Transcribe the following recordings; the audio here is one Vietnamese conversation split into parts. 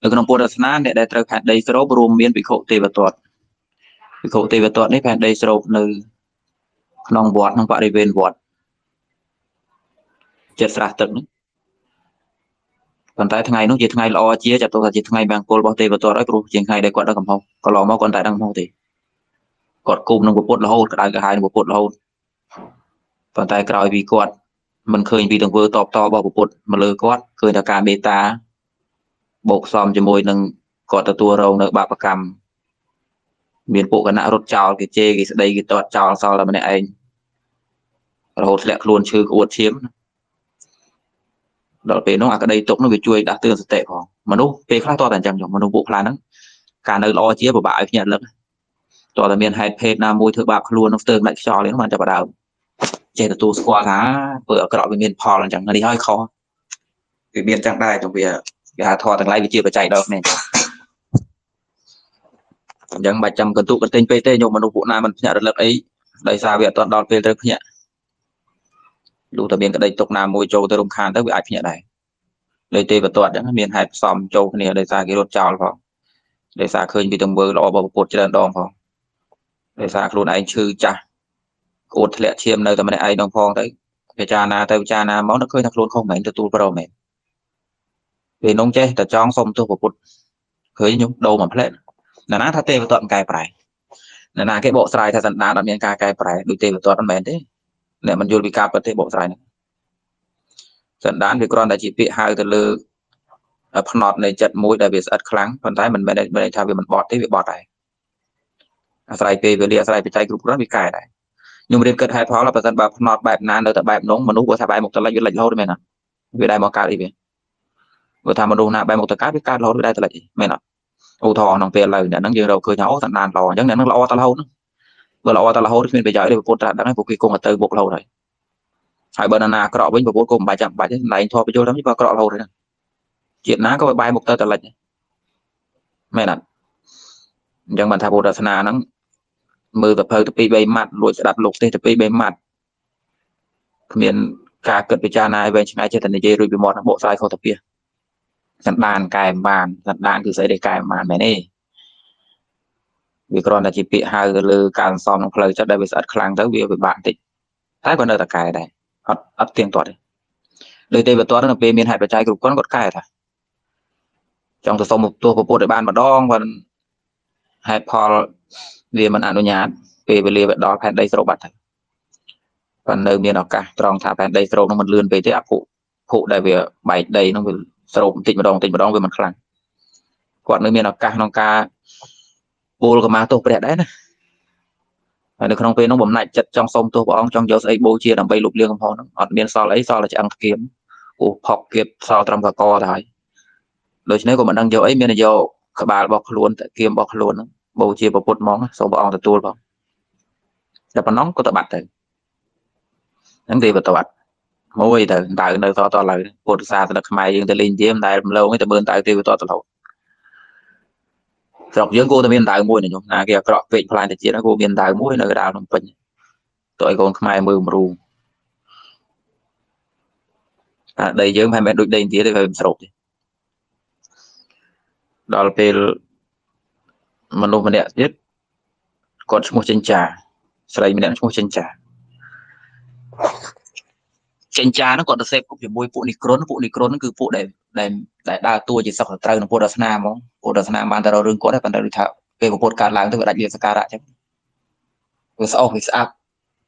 Ở trong cuộc đời sáng để trở thành đầy sổ bồm miễn bị khổ tê và tuột. Bị khổ tê và tuột để thành đầy sổ nơi nông bọt, nông bọt đi bên bọt. Chết sạc tựng. Còn tại thằng này nó chỉ thằng này lo chia chặt tôi là chỉ thằng này bằng cô bọt tê và tuột ấy cổ chỉ thằng này để quạt đã cầm hông. Còn lo máu còn tại đang hông thì. Còn cùng nông bọt là hôn, cả hai nông bọt là hôn. Còn tại cái vì quạt. Mình khơi vì đường vơ tọp to bỏ bột mà lơ quát khơi là ca beta bột xòm cho môi nâng có ta tua râu nợ bạc và cầm miền bộ cái nạ rốt chào cái chê cái đây cái tọt chào sau là mình này anh hột lẹt luôn chứ uất chiếm đó về nó ở cái đây tụng nó bị chui đã tương tệ của mà nó về khác to thành chẳng mà nó bộ là nó cả nơi lo chia của bãi nhận lắm tọt là miền hai phê nam môi thượng bạc luôn nó tương lại cho đến mà cho bà đào chế là tu qua cá vừa cái loại miền pò là chẳng là đi hơi khó vì miền chẳng đai trong việc hà thò thằng lại bị chia và chạy đâu này chẳng bài trăm cần tụ cần tên pt nhộm mà nụ vụ này mình nhận được lực ấy đây sao việc toàn đòn về được nhẹ đủ tập miền cái đây tục nam môi châu tới đồng khan tới bị ai nhẹ này đây tê và toàn chẳng miền hai xóm châu này đây sao cái đột trào vào đây sao khơi bị tầm bờ lọ bầu cột trên đòn vào đây sao luôn anh chư cha cột lệ chiêm nơi tầm này ai đồng phong tới về cha na máu nó khơi thật luôn không mày tự tu vào mày vì nông chế ta chong xong tôi của bột khơi nhúng đầu mà lên là nát tê và tuận cài phải là cái bộ sài thay dần đá đậm miếng cài cài phải đôi tê và tuận mày thế để mình vô bị cạp và tê bộ sài dần đá vì con đã chỉ bị hai từ lư phần nọt này chật mũi đại biệt rất kháng phần thái mình bên đây thay vì mình bọt thế bị bọt này sài pê về địa sài bị chạy group rất bị cài này nhưng mà đến cất hai pháo là phần bạc nọt bạc nan ở tại bạc nóng mà nút của thà bạc một tờ lạch lạch lâu đấy mày nè về đây mò cá đi về của thà mà đồ nà bạc một tờ cá biết cá lâu về đây tờ lạch mày nè ô thò nòng tiền lời đã nắng giờ đầu cười nháo thằng nan lò nhấc nè nó lo tao lâu nữa vừa lo tao lâu thì mình phải giỏi để bột ra đã nói của kỳ cùng ở từ bột lâu rồi hai bên nà cọ với bột cùng bài chậm bài thế này thò bị vô lắm chứ cọ lâu rồi chuyện ná có bài một tờ lạch mày nè nhưng mà thà bột là nắng mơ tập hợp tập bay mặt lội đặt lục tê tập bay mặt miền cả cật bị cha này về chừng ai chơi thần dây rồi bị mòn bộ sai không tập kia dặn bàn cài bàn dặn đạn từ giấy để cài màn mày này vì con là chỉ bị hai lư càng xong nó lời cho đây bị sạt khang tới việc với bạn tịnh thái còn nơi tập cài này hấp ấp tiền toát đây tê và toát nó về miền hải và trai group con cột cài thôi trong từ sau một tour của bộ đội ban mà đong và hai Paul vì mình ăn đồ nhát về về liền đó phải đây sầu bạch còn nơi miền nào cả trong thả phải đây sầu nó mình lươn về tới áp phụ phụ đại về bảy đây nó về sầu tịnh một đòn về mặt khăn còn nơi miền nào cả nông ca bồ của má tôi đẹp đấy nè ở nơi không về nó bấm lại chặt trong sông tôi của ông trong gió ấy bố chia làm bay lục liêng không nó ở miền sau lấy sau là chẳng kiếm của học kiếp sau trong cả co thái đối với của mình đang gió ấy miền này gió các bạn bọc luôn kiếm bọc luôn bầu chia vào bột món xong vào từ tua vào đập vào nóng có tờ bạch thử nắng đi vào tờ bạch mỗi thử tại nơi to lại bột xa từ mày dương từ linh chiếm tại lâu người ta bơn tại tiêu to từ lâu dọc dưới cô ta biên tại mũi này nhung là kia cọp vịt plan thì chỉ nó cô biên tại mũi nơi đào làm phình tội còn mày mưa mà ru à đây dưới hai mẹ đôi đây thì đây phải sụp đi đó là mình luôn mình đẹp nhất còn một chân trà sau đây mình đẹp một chân trà nó còn được xem cũng chỉ môi phụ nicron nó cứ phụ để đa tua chỉ sọc ở tây nó potasnam ban đầu rừng có đấy ban đầu thảo về của podcast làm tôi phải đặt điện sạc lại chứ vừa sau thì sạc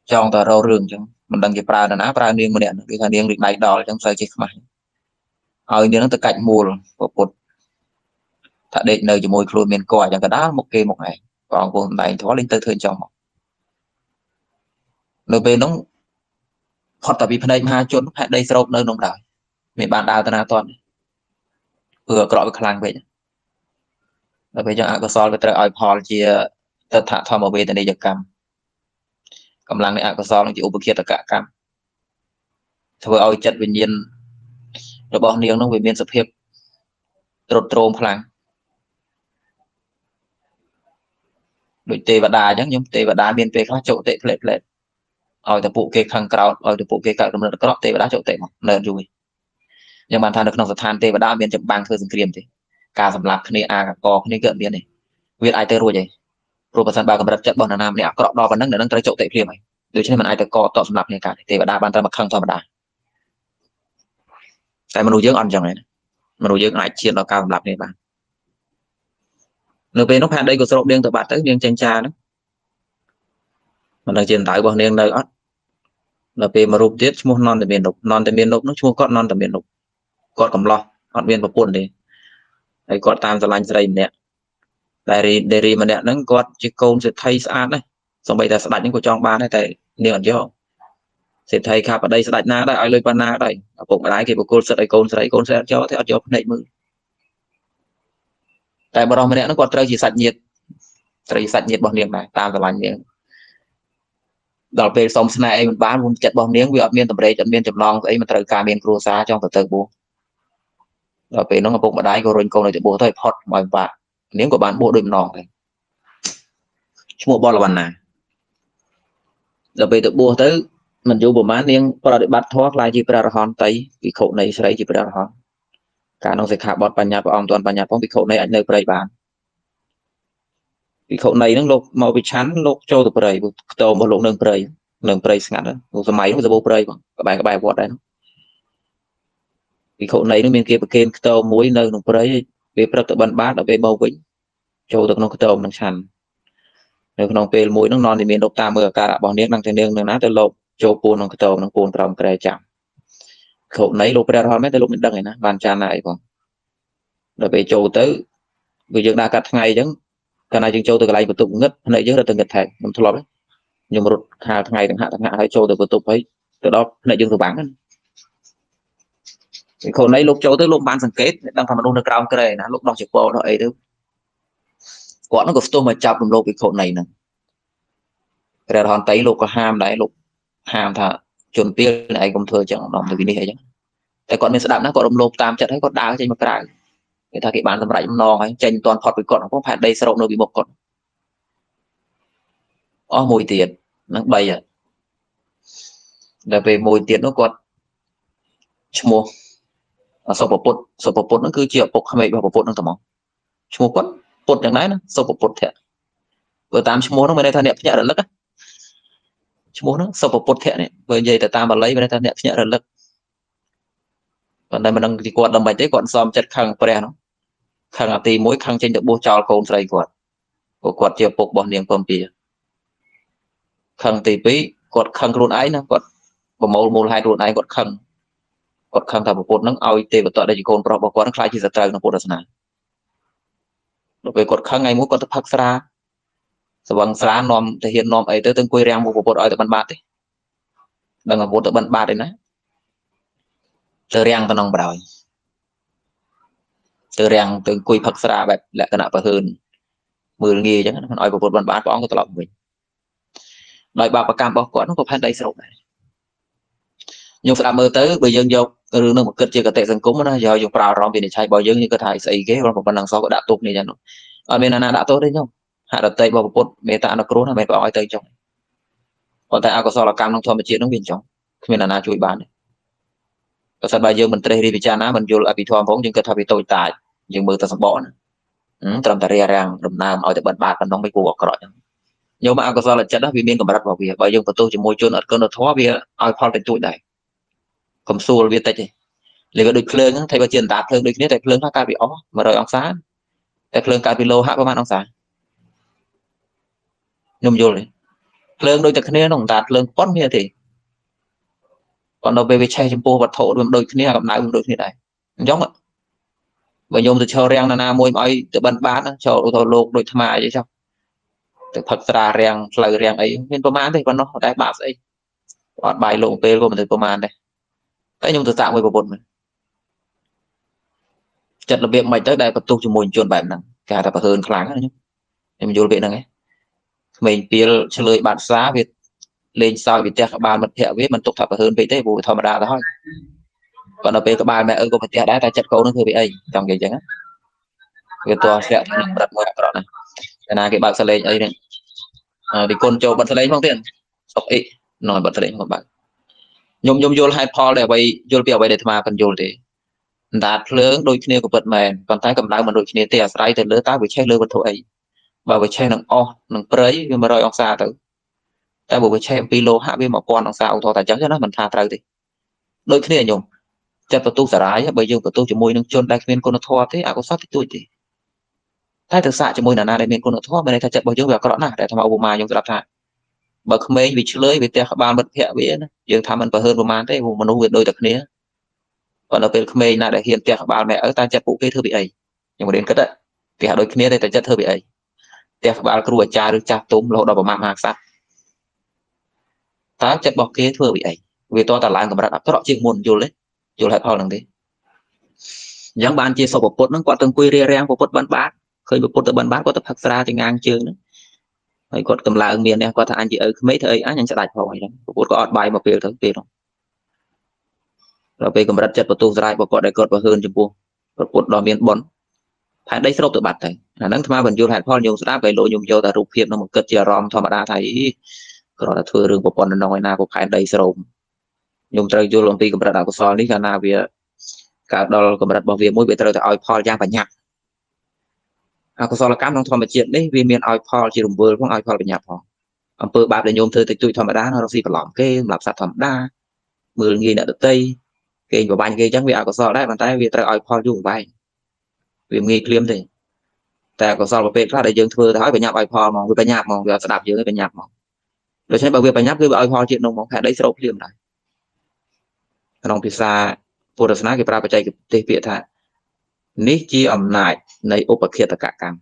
trong tờ rau rừng chứ mình đăng cái pra là ná pra niêng mình đẹp cái thằng niêng lịch này đỏ trong sợi chỉ mà ở niêng nó từ cạnh mùa của pod thật định nơi cho môi khuôn miền còi chẳng cả đá một kê một ngày còn vùng này thoát lên tới thương trong nơi bên nóng hoặc tập bị đây mà trốn hẹn đây sâu nơi nông đảo miền bàn đào ta toàn vừa có cái làng vậy là bây giờ ai có so với trời ơi họ chia thật thả thò một bên tại đây giật cầm làng này ai có so nó chịu bực kia tất cả cầm thôi ôi chặt bình nhiên nó bỏ niềng nó về miền sập hiệp trột trôm làng đội tê và đá nhá nhóm tê và đá miền tây khác chỗ tệ lệ ở tập bộ kê khang cào ở tập bộ kê cào đồng các tê và đá chỗ tệ mà nợ rồi nhưng mà than được nông sản than tê và đá miền chậm bang thôi dừng kiềm thì Cả sầm lạp này à có này gợn biến này Việt ai tới rồi vậy rồi phần ba cầm đặt trận bọn Hà Nam này à có đo và nâng để nâng tới chỗ tệ kia mày đối với mình ai tới co tọt sầm lạp này cả thì đa ban ta mặt khăng thôi mà đa tại mình nuôi dưỡng ăn chẳng này mà nuôi dưỡng lại chuyện là cao sầm lạp này bạn về nóc hạt đây của sầm lạp đen từ bạn tới đen tranh cha đó mà đang truyền tải bọn đen đây ắt là về mà rụp tiết mua non từ miền lục nó chua cọt non từ miền lục cọt cầm lo cọt miền vào cuộn điไอ้ กอด ตามสลายสไลเนี่ย là về nó ngập bụng mà đái của rồi câu này thì bố thôi hot mọi bạn miếng của bạn bộ đùm nòng này mua bo là bạn nào là về tự bố tới mình vô bộ má miếng có là để bắt thoát lại chỉ ra hòn tây bị khổ này sẽ chỉ ra hòn cả nó sẽ hạ bọt bàn nhà và ông toàn bàn nhà phong bị khổ này ảnh nơi đây bán bị khổ này nó lột màu bị chán lột cho từ đây tàu một lộn đường đây ngắn đó một số máy nó sẽ bố đây các bài vọt đấy cái khổ này nó bên kia bên tàu muối nơi nó đấy về bắt tự bắn bát ở về bầu vĩnh châu được nó tàu mình sẵn nếu nó về muối nó non thì miền độc ta mưa cả bọn nét năng thành nương nó tới lộp châu buồn nó tàu nó buồn trong cái chạm khổ này lộp ra thôi mấy tới lộp mình đằng này nè bàn tràn lại còn rồi về châu tới vì chúng ta cắt ngày chứ cái này chúng châu từ cái này của tụng ngất này chứ là từng ngất thẻ mình thua lắm nhưng mà rút hà ngày thằng hạ thấy châu từ của tụng ấy từ đó này chúng tôi bán cái khổ này lúc chỗ tới lúc ban sản kết đang phải mà luôn được cao cái này là lúc đọc chỉ bộ nó ấy thôi quán nó có tôi mà chọc lục cái khổ này nè cái đòn tay lục có ham đấy lục ham thà chuẩn tiên này cũng thừa chẳng làm được cái này chứ tại còn mình sẽ đạp nó còn lục tam chặt thấy con đá trên mặt trái người ta cái bán làm lại nó ấy tranh toàn hot với con nó có phải đây sẽ động nó bị một con ó mùi tiền nó bay à là về mùi tiền nó còn muaสปปดนั่นคือเจียปกทำไมบ่ปดนั่นตะหมอชั่วปดปดจังได๋นะสปปดแท้เปิ้นตามชั่วนั้นบ่ได้ថាអ្នកភ្ញាក់រលឹកชั่วนั้นสปปดแท้នេះបើនិយាយទៅតាមបាលីบ่ได้ថាអ្នកភ្ញាក់រលឹកប៉ុន្តែមិនដឹងទីគាត់ដើម្បីទេគាត់សំចិត្តខឹងព្រះនោះខឹងអាទី1ខឹងចេញទៅបោះចោលកូនស្រីគាត់ព្រោះគាត់ជាពុករបស់នាងពំពីខឹងទី2គាត់ខឹងខ្លួនឯងណាគាត់ប្រមូលមូលហេតុខ្លួនឯងគាត់ខឹងcòn khăn thà bột nắng ao tê và tọt đây chỉ còn bỏ qua nó khai chỉ giật trời nó bột là sao nào về còn khăn ngày muốn còn tập hắc ra sờ bằng sáng nòm thể hiện nòm ấy tới từng quây rèn bột ở tập ban bát đấy đang là bột tập ban bát đấy nè từ rèn tao nòng bào từ rèn từng quây hắc ra bẹp lại cái nào phải hơn mười nghi chứ nó nói bột ban bát bỏ ông có lòng mình đòi bảo và cam bảo quán nó có phải đây sầu này nhưng phải mơ tới bây giờ dọc rừng nó một kết chưa có tệ dân cúng nó giờ dùng vào rong vì để chạy bao dương như cơ thể sẽ ý ghế một phần đằng sau có đã tụt này chẳng ở bên là đã tốt đấy nhung hạ đặt tay vào một mẹ ta nó cú nó mẹ bảo ai tới chồng còn tại ao có sao là cam nông thôn mà chuyện nó biển chồng khi mình là chui bàn này có sao bây giờ mình tới đi bị cha ná mình vô là bị thua vốn nhưng cơ thể bị tồi tệ nhưng mơ ta sắp bỏ nữa trong thời gian đồng nam ở tại bận bạc còn nóng mấy cuộc gọi nhưng mà có sao là chất đó vì mình còn bắt vào việc bao giờ của tôi chỉ môi trường ở cơn nó thoa vì ai phao thành tụi này cầm xua biết tay liền có đôi khương thấy bà truyền đạt khương đôi kia thấy khương ca bị ó mà rồi ông sáng thấy khương ca bị lô hạ các bạn ông sáng nhung vô đấy khương đôi kia nó đạt khương quất như thế còn đầu về chạy chim po vật thổ đôi kia gặp lại đôi kia này giống ạ và nhung từ cho rèn là môi mày từ bận bán cho ô tô lô đôi tham ai chứ sao từ Phật ra rèn lời rèn ấy nên có mán thì con nó đại bạc ấy còn bài lộn tê của mình từ có mán đây cái nhung từ tạo với bột mình chặt là việc mày tới đây có tu cho mình chuẩn bản năng cả tập hơn kháng nữa nhé mình vô việc năng ấy mình kia trả lời bản giá việt lên sao vì các bạn mật thẹo biết mình tục tập hơn vậy thế bùi thò mà đa thôi còn ở bên các bạn mẹ ơi có phải thẹo đá ta chặt câu nó hơi bị ấy trong cái chẳng á người to sẽ đặt ngồi đó này cái này cái bạn sẽ lên ấy này vì con trâu bạn sẽ lấy không tiền sọc ý nói bạn sẽ lấy một bạn nhôm vô hai pho để vậy vô biểu vậy để tham gia phần vô để Đạt lớn đôi khi của vật mềm còn tay cầm đá mà đôi khi tia sai từ lứa tá bị che lừa vật thổi và bị che nặng o nặng prey mà rồi ông xa tử ta buộc bị che pilo hạ bên một con ông xa ông thò tài cho nó mình tha tay đi đôi khi nhung chặt vật tu xả rái bởi dùng vật tu chỉ môi nâng chôn đại viên con nó thò thế à có sót thì chui thì thay thực xạ chỉ môi là na đại viên con nó thò bên đây thay chặt bởi dùng về con đó là để tham ô ma dùng từ đạp thải bởi không mấy vì lưới vì tia ban bật hẹ bía dường tham ăn và hơn ma thế vùng mà nuôi đôi đặc nghĩa còn ở bên Khmer này để hiện tiệc bà mẹ ở ta chặt cụ kê thưa bị ấy nhưng mà đến cất đấy thì họ đôi kia đây ta chặt thưa bị ấy tiệc bà cứ đuổi cha được chặt tôm lộ đầu vào mạng hàng sát ta chặt bọc kê thưa bị ấy vì to ta lại của bạn đã có chuyện muộn rồi đấy rồi lại thò lần thế những bạn chia sâu một phút nó còn từng quy rè rèn một phút bán bát khơi một phút từ bán bát có tập hạt ra thì ngang chơi nữa phải còn cầm lại ở miền này có thằng anh chị ở mấy thời á nhận sẽ lại hỏi đó một phút có ọt bài một biểu thứ tiền không về cầm đặt chặt vào tủ rải và cọt đại cọt và hơn chấm buông và cột đòn miên bón phải đây sâu tự bạt thầy là năng tham bẩn vô hại pho nhiều đã về lộ nhiều vô ta rụp hiệp nó một cất chia rom tham bả thầy rồi là thưa rừng của bọn nó nói na của phải đây sâu nhung trời vô lòng pi cầm đặt đạo của soi lý cả na về cả đòn cầm đặt bảo vệ mỗi về trời ta oi pho giang và nhạc của soi là cám trong tham bẩn chuyện đấy vì miền oi pho chỉ rùng bơ không oi pho là nhạc họ ông bơ bạt để nhung thưa tịch tụi tham bả đá nó gì phải lỏng kê làm sát tham đa mười nghìn nợ tây kênh của bạn kia chắc vì có sao đấy bàn tay vì ta oi pho dùng bài vì nghi liêm thì ta có sao một bên khác để dương thưa ta hỏi về nhạc oi pho mà về nhạc mà giờ sẽ đạp dưới về nhạc mà rồi sẽ bảo việc về nhạc cứ oi pho chuyện đồng mong hẹn đấy sẽ đọc liêm này đồng pizza porosna cái pra chạy cái tê việt thà ní chi ẩm lại này opakia tất cả cam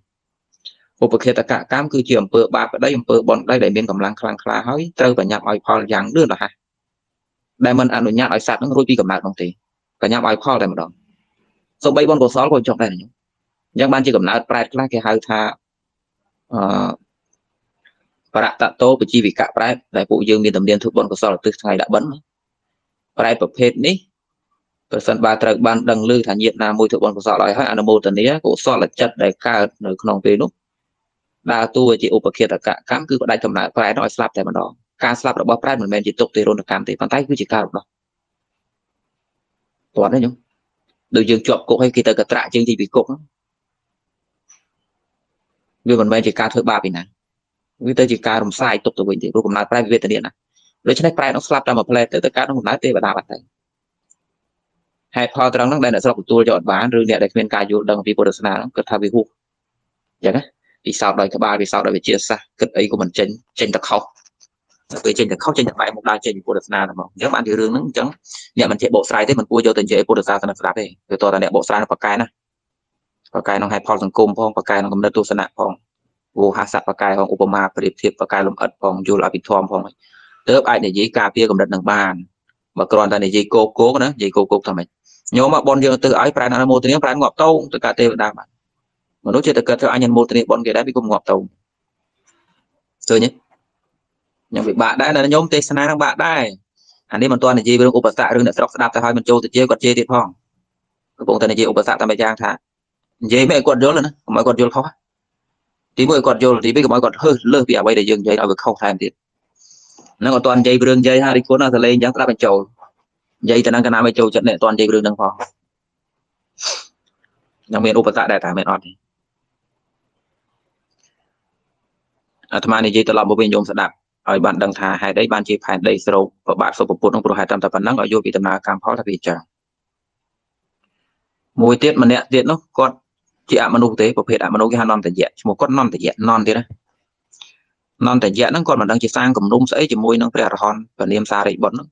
opakia tất cả cam cứ chuyển bờ bạc ở đây bờ bọn đây để bên cầm lăng khang khá hỏi trâu và nhạc oi pho rằng đưa là hai đại mình ăn đồ nhát ỏi sạt nó rối pi cầm nát không tí cả nhát ỏi kho đại một đồng số bay bon của sáu còn chọn đây này nhung ban chỉ cầm nát pride là cái hai tha và tạ tô và chi vị cả pride đại phụ dương miền tầm điền thuộc bọn của sáu là từ ngày đã bấn pride tập hết ní tập sân ba trời ban đằng lư thản nhiệt là môi thuộc bọn của sáu lại hai anh mô tần ní của sáu là chất đại ca nơi non về lúc đa tu chỉ ốp kia tất cả cám cứ đại cầm nát pride nó slap đại một đồng ca slap đã bóp pride mình men chỉ tục từ rôn cam thì bàn tay cứ chỉ cao đó toàn đấy nhung đối dương chọc cục hay kia tới cả trạ chương thì bị cục vì mình men chỉ cao thôi ba bình này vì tới chỉ cao làm sai tục từ bình thì cuối cùng là pride về tới điện này đối với pride nó slap ra một play tới tất cả nó một lái tê và đá bật đấy hai pha từ đằng đây là slap của tôi chọn bán rồi nè để men ca vô đằng vì bồ sơn nó cứ thà vì hụt vậy đấy vì sao đời thứ ba vì sao đời về chia xa cực ấy của mình trên trên tật không về trên được khóc trên được bài một đa trên của đất na là một nhóm bạn thì rương nó chẳng nhẹ mình chạy bộ sai thế mình cua vô tình chạy của đất na thành ra đây rồi tôi là nhẹ bộ sai nó có cái nó hay phong thành cung phong có cái nó cũng đã tu sanh phong vô hạ sát có cái phong upama bịp thiệp có cái lồng ẩn phong vô là bị thom phong tớ ai để dễ cà phê cũng đặt nặng bàn mà còn ta để dễ cố nữa dễ cố thằng mày nhóm mà bọn dương tự ái phải là một tiếng phải ngọt tâu tất cả tê đa bạn mà nói chuyện tất cả theo anh nhân một tiếng bọn kia đã bị cùng ngọt tâu rồi nhé nhưng vì bạn đã là nhóm tê sana đang bạn đây anh đi một tuần là gì với ông bà xã đừng để sọc đạp ta hai mình trâu thì chơi còn chơi thì phong cái bụng tên là gì ông bà xã ta mày trang thả dễ mẹ còn dốt nữa mọi còn dốt khó tí mười còn dốt thì biết mọi còn hơi lơ bị bay để dừng dây ở vực không thèm tiền nó còn toàn dây đường dây hai đi cuốn nó lên dáng ta bên trâu dây ta đang cái nào mày trâu trận này toàn dây đường đang phong nhưng miền ông bà xã đại thả mẹ ọt à thằng này gì ta làm một bên dùng sạt đạp ở bạn đăng thả hai đấy bạn chỉ phải đầy sâu và bạn số một ông pro hai trăm tập năng ở vô vị tâm na cam khó là vì chẳng mùi tiết mà nẹt tiết nó con chị ạ mà nô tế của hệ ạ mà nô cái non thể diện một con non thể diện non thế đó non thể diện nó còn mà đang chỉ sang cầm nung sấy chỉ môi nó phải hòn và niêm xa đấy bớt nó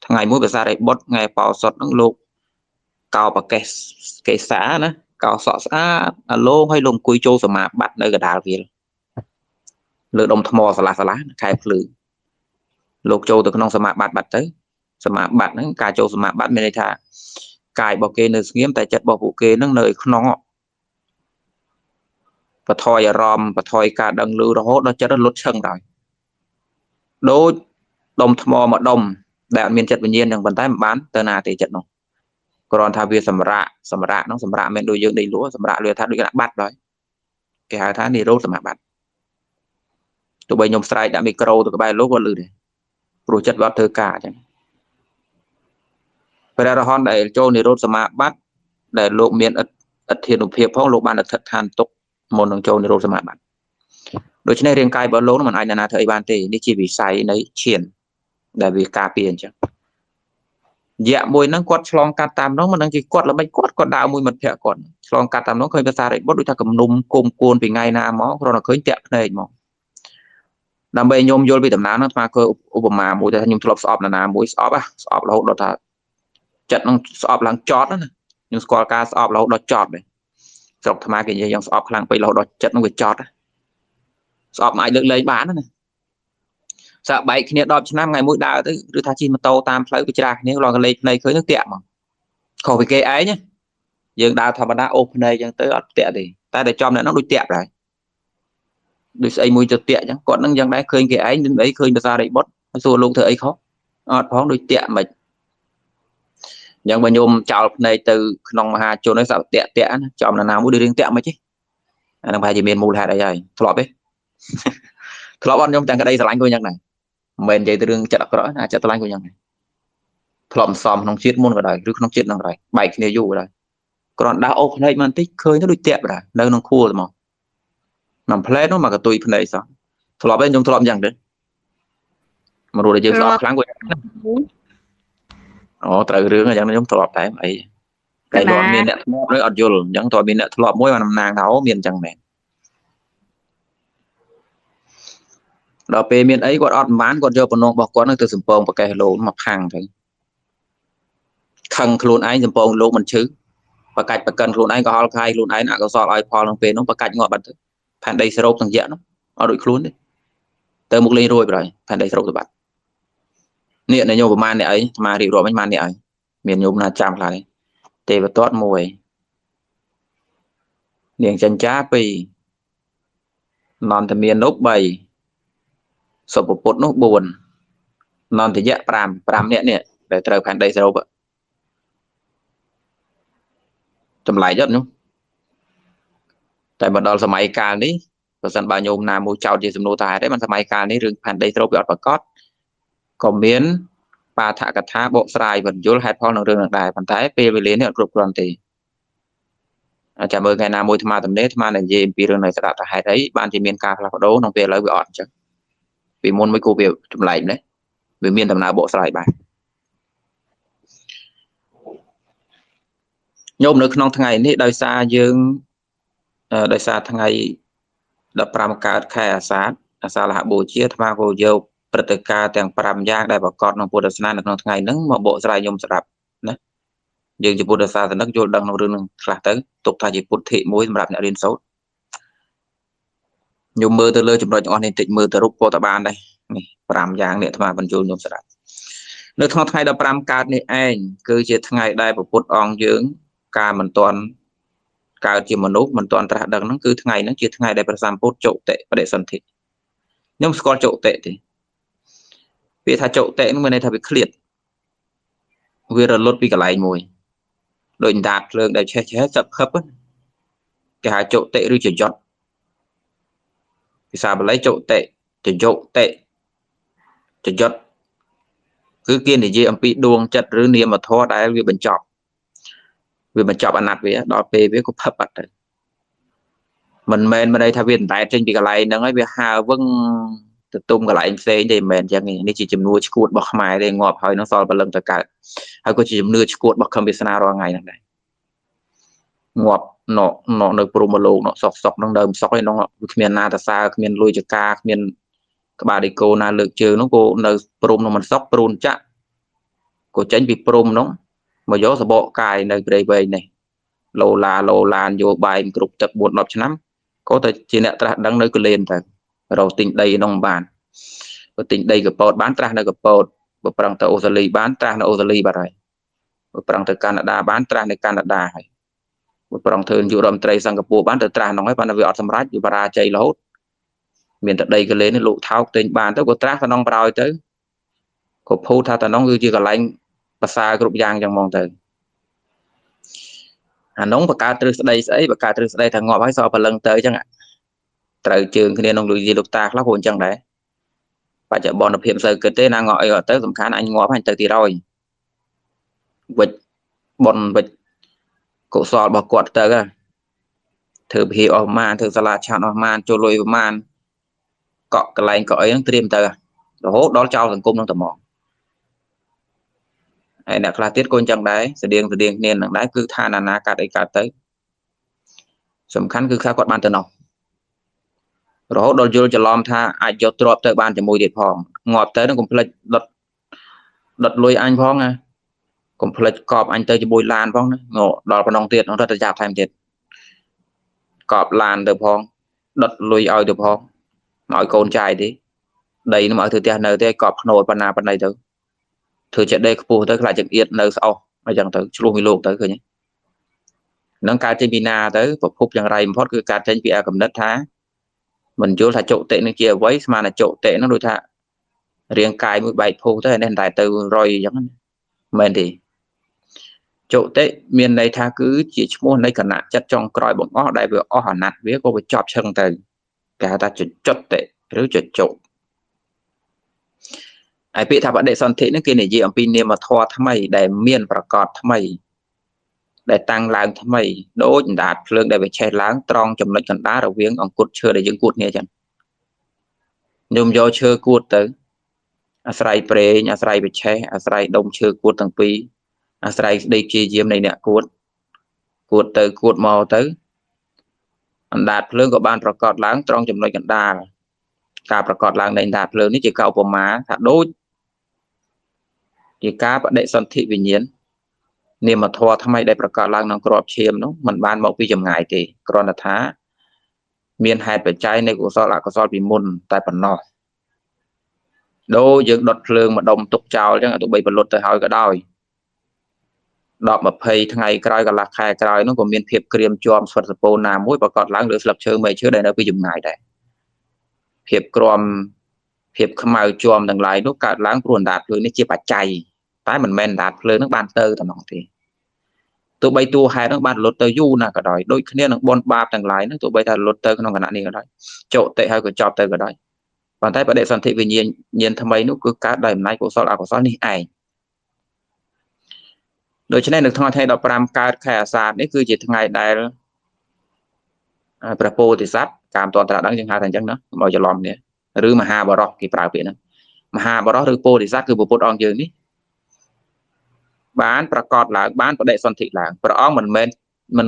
thằng ngày môi về xa đấy bớt ngày bảo sọt nó lục cao và cái xã nữa cao sọ xã lô hay lùng cùi châu mà bắt nơi cả đào việt lựa đồng tham mò xả lá khai phử lục châu từ nông sma bạt bạt tới sma bạt nó cài châu sma bạt bên đây thà cài bảo kê nơi nghiêm tại chặt bảo phụ kê nó nơi nó và thoi rom và thoi cả đằng lư đó hốt nó chết nó lốt sưng rồi đối đồng tham mò mà đồng đại miền chặt bình nhiên đằng bàn tay bán tờ nà thì chặt nó còn thà việt sầm rạ nó sầm rạ miền đôi dương đình lúa sầm rạ lừa thà đôi cái bạt rồi cái hai tháng này rốt sầm bạt tụi bây nhom sai đã micro tụi bay lốp vào lử này, rồi chất vào thơ cả vậy. Bây giờ hòn đại châu này rốt sma bắt để lộ miền ất thiên lục hiệp phong lộ ban là thật than tục môn đồng châu nêu ra bạn đối trên này riêng cài bờ lố nó mình ai là thời ban tề đi chỉ vì sai đấy triển để vì cà tiền chứ dạ mùi nắng quạt slong cà tam nó mà nắng chỉ quạt là bánh quạt còn đào mùi mật thẹn còn slong cà tam nó khơi ra xa đấy bớt đôi ta cầm nôm côm cuôn vì ngay na mó rồi là khơi tiệm này mỏ làm bây nhôm vô bị tẩm ná nó mà khơi ôm mà mùi ta nhôm thọp sọp là mùi sọp à sọp là hậu đó ta chặt nó sọp là chót đó nè nhưng sọp cà sọp là hậu đó chót đấy sọp tham cái gì dòng sọp là bây là hậu đó chặt nó bị chót á sọp lại được lấy bán đó nè sợ bảy kia đọp năm ngày mũi đào tới đưa tha chi mà tàu tam lấy cái ra nếu lo cái lấy này khởi nước tiệm mà khỏi phải cái ấy nhé dường đào thà mà đã open này chẳng tới tiệm thì ta để cho này nó đôi tiệm rồi đôi xây mũi cho tiệm chẳng còn năng chẳng đáy khơi cái ấy nên ấy khơi được ra đấy bớt dù luôn thời ấy khó khó đôi tiệm mà nhưng mà nhôm chào này từ nòng hà cho nó sợ tiệm tiệm chọn là nào muốn đi đến tiệm mà chứ làm bài gì miền mù là đây rồi thọp đấy thọp anh nhôm chẳng cái đây là anh coi nhạc này mình chạy từ đường chợ đó là chợ lanh của nhau này thọm xòm không chết môn vào đời rước không chết nào rồi bảy kia dù rồi còn đã ôm này mình tích khơi nó đôi tiệm rồi nơi nó khua rồi mà nằm play nó mà cái tùy phần này sao thọp bên trong thọp chẳng đấy mà rồi để chơi sọp láng của nó từ rương là chẳng nó giống thọp đấy ấy cái loại miền đất nó ở dồi chẳng thọp miền đất thọp mỗi mà nằm nàng tháo miền chẳng mẹ đó về miền ấy còn ăn bán còn giờ còn nông bọc quán từ sầm pông và cây lô mập hàng thấy khăng luôn ấy sầm pông lô mình chứ và cạch và cần luôn ấy có hao khai luôn ấy nãy có sọt ai pha lòng về nó và cạch ngọt bật phản đầy sầu thằng dễ nó ở đội luôn đấy tới một lên rồi phản đầy sầu rồi bạn nè này nhôm man này ấy mà rượu rồi bánh man này ấy miền nhôm là chạm lại tê và toát mùi liền chân chá pì non thì miền lốp bầy sổ bộ bột nó buồn non thì dễ pram nhẹ nhẹ để trở thành đây sao vậy chậm lại rất nhung tại mà đó là máy cà đấy và dân bà nhôm nào mua chào thì dùng nô tài đấy mà máy cà đấy rừng thành đây sao vậy và cót còn miến bà thả cả thả bộ xài vẫn vô hai phong đường đường đài bàn thái pê về liền được group còn thì chào mừng ngày nào mua tham tầm đấy tham này gì vì đường này sẽ đạt hai đấy bạn thì miền cà là có đấu nó về lấy vợ chứ vì môn mấy cô về chụp lại đấy vì miền tầm nào bộ xài bài nhôm được non thằng ngày này đời xa dương đời xa thằng ngày đập pram cả khai xa là hạ bồ chia tham vô dâu pratika tàng pram giang đại bảo con nông buddha san được non thằng ngày nâng mà bộ xài nhôm sập đấy dương chỉ buddha san thì nâng vô đằng nông đường là tới tục thay chỉ bút thị mối làm nhà liên xấu nhôm mưa từ lơi chụp đôi chọn hình tịnh mưa từ rút vô tà ban đây này pram giang này tham vận chuyển nhôm sạt nơi thằng thay đập pram cát này anh cứ chiết ngày đây và phút ong dưỡng ca mình toàn ca chiều mình lúc mình toàn ra đằng nó cứ ngày nó chiết ngày đây và làm phút trộn tệ và để sân thị nhôm score trộn tệ thì vì thà trộn tệ nó mới này thà bị khliệt vì là lót vì cả lại mùi đội đạt lượng để che sập khớp cái hai trộn tệ rồi chuyển chọn vì sao mà lấy trộn tệ chuyển giật cứ kia để gì âm bị đuông chặt rứ niệm mà thoa đá vì mình chọn ăn nạt với đó về với cục hấp bật mình men bên đây thay viên tại trên bị cái này nó nói về hà vâng từ tung cái lại xe để mình chẳng nghĩ nên chỉ chìm nuôi cuộn bọc mài để ngọt hỏi nó soi và lần tất cả hay có chỉ chìm nuôi cuộn bọc không biết sao rồi ngày này ngọt nó nơi promolo nó sọc nó đơm sọc lên nó miền na ta xa miền lui cho ca miền các bà đi cô na lược trừ nó cô nơi prom nó mình sọc prom chắc cô tránh bị prom nó mà gió sờ bộ cài nơi đây về này lô là vô bài group tập buồn lọp cho lắm có thể chỉ nè ta đăng nơi cứ lên thật rồi tình đây nông bàn có tình đây gặp bột bán ta nơi gặp bột và bằng tàu Australia bán ta nơi Australia bà này và bằng tàu Canada bán ta nơi Canada một phần thường dụ đầm tây sang Singapore bán từ trà nói ban đầu ở Samrat dụ bà ra chạy lốt miền tây đây cái lên lụ tháo tên bàn tới của trác thanh long vào tới của phù tha thanh long như chỉ còn lại bà xa group giang trong mong tới nóng và cá từ đây ấy và cá từ đây thằng ngọ phải so và lần tới chẳng ạ từ trường khi nên ông lụi gì lục ta lắc hồn chẳng đấy và chợ bọn đập hiểm sờ cứ thế là ngọ ở tới cũng khá là anh ngọ phải tới thì rồi vịt bọn vịt Cậu xóa bỏ quật tới cơ. Thử bị ở màn, thử ra là chạm ở màn, cho lùi ở màn. Cậu cái lành cậu ấy nó tìm tới. Đó đó trao thằng cung nó tầm mỏng. Hãy đặt là tiết côn chẳng đấy, từ điên nên nặng đấy cứ tha nà nà cả đấy cả tới. Sầm khăn cứ khá quật bàn tờ nọc. Rồi đôi dưa cho lom tha, ai cho trộp tới bàn cho mùi điệp hòm. Ngọt tới nó cũng phải lật đật lùi anh phong à. Cũng phải cọp anh tới cho bùi lan phong đấy. Ngộ đọt vào nòng tiệt nó rất là dạp thêm tiệt. Cọp lan được phong, đật lùi oi được phong. Nói con trai đi. Đấy nó mở thử tiền nơi tới cọp nổi bàn nà bàn này tới. Thử chạy đây phù tới lại chẳng yên nơi sau. Mà chẳng tới luôn đi luôn tới cơ nhé. Nó cá trên Vina tới phục phục chẳng rầy một cứ cá trên Vina cầm đất thá. Mình chưa là chỗ tệ nó kia với mà là chỗ tệ nó đôi thạ riêng cài 17 phút tới nên tại từ rồi giống mình thì chỗ tệ miền này tha cứ chỉ muốn lấy cả nạn chất trong còi bọn ó đại vừa ó hẳn nạn vía cô bị chọp chân từ cả ta chuyển chốt tệ rứa chuyển chỗ ai bị thà bạn đệ son thị nó kia này gì ở pin niệm mà thoa thắm mày để miền và cọt thắm mày để tăng làng thắm mày đốt đạt lương để bị che láng tròn chầm lệnh cần đá đầu viếng ông cút chưa để những cút nghe chẳng nhung do chưa cút tới Asrai prey, Asrai biche, Asrai đông chưa cuột tầng pi, Asrai đây chia diêm này nè cuột, cuột tới cuột màu tới, đạt lương của banประกอบ láng trong chấm lây cận đà, cảประกอบ láng này đạt lương ní chỉ cạo bờ má, thả đôi, chỉ cá bạn đệ sơn thị bình nhiên, niềm mà thua tham ai đạiประกอบ láng nòng cọp chiêm nó, mình ban mọc vi chầm ngải thì, còn là thá, miền hai bể trái này của so là có so bị môn tại phần nọ. Đô dựng đột lương mà đồng tục trào chứ là tụi bây bật lột tới hỏi cả đòi đọc mà phây thằng ngày coi cả lạc khai coi nó còn miên phiệp kriêm chom xuất sập bồn nà mũi và cọt láng được lập chơi mấy chứ đây nó bị dùng ngài đấy phiệp krom phiệp khmau chom đằng lại nó cả láng buồn đạt lưới nó chia bạch chay tái mình men đạt lưới nó ban tơ thằng nòng thì tụi bây tu hai nó ban lột tới du nà cả đòi đôi khi nó bon ba đằng lại nó tụi bây ta lột tới nó cả nạn này cả đòi chỗ tệ hai của chọp tới cả đòi bản thân bạn đệ sản thị vì nhiên nhiên thầm ấy nó cứ cá đời này của sao là của sao này ai đối với này được thay đọc ram ca khai sản đấy cứ chỉ thằng ngày đại prapo thì sát cảm toàn tạo đang dừng hai thành chân đó bao giờ lòm nè rứ mà hà bảo đó thì bảo vệ nó mà hà bảo đó rứ po thì sát cứ bộ po on dừng đi bánประกอบ là bán bạn đệ sản thị làประกอบ mình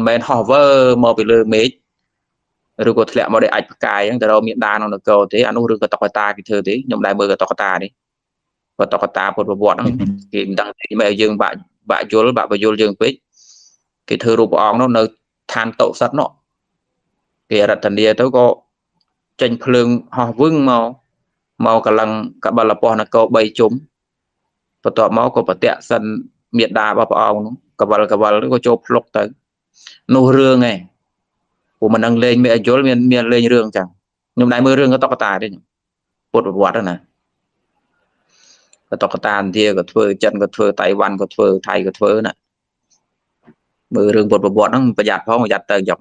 men hover mò về lừa mít rồi có thể mà để ảnh cái từ đâu miệng đa nó được cầu thế anh uống được cái tóc ta thì thừa thế nhom đại mưa cái tóc ta đi và tóc ta một bộ nó thì đăng thì mẹ dương bạn vô dương quế cái thừa rùa bọ nó nơi than tậu sắt nọ thì đặt thần địa tôi có tranh phượng hoa vương màu cả lần cả bà là bò là cầu bay trúng và tọa máu của bà tẹt sân miệng đa bà bọ nó cả bà nó có chộp lục tới nô rương này của mình đang lên mẹ chỗ miền lên rương chẳng nhưng lại mưa rương có tóc tài đấy bột bột đó nè tóc tan kia có thưa chân có thưa tay văn có thưa thầy có thưa nè mưa rương bột nó phải giặt phong phải giặt tơi dọc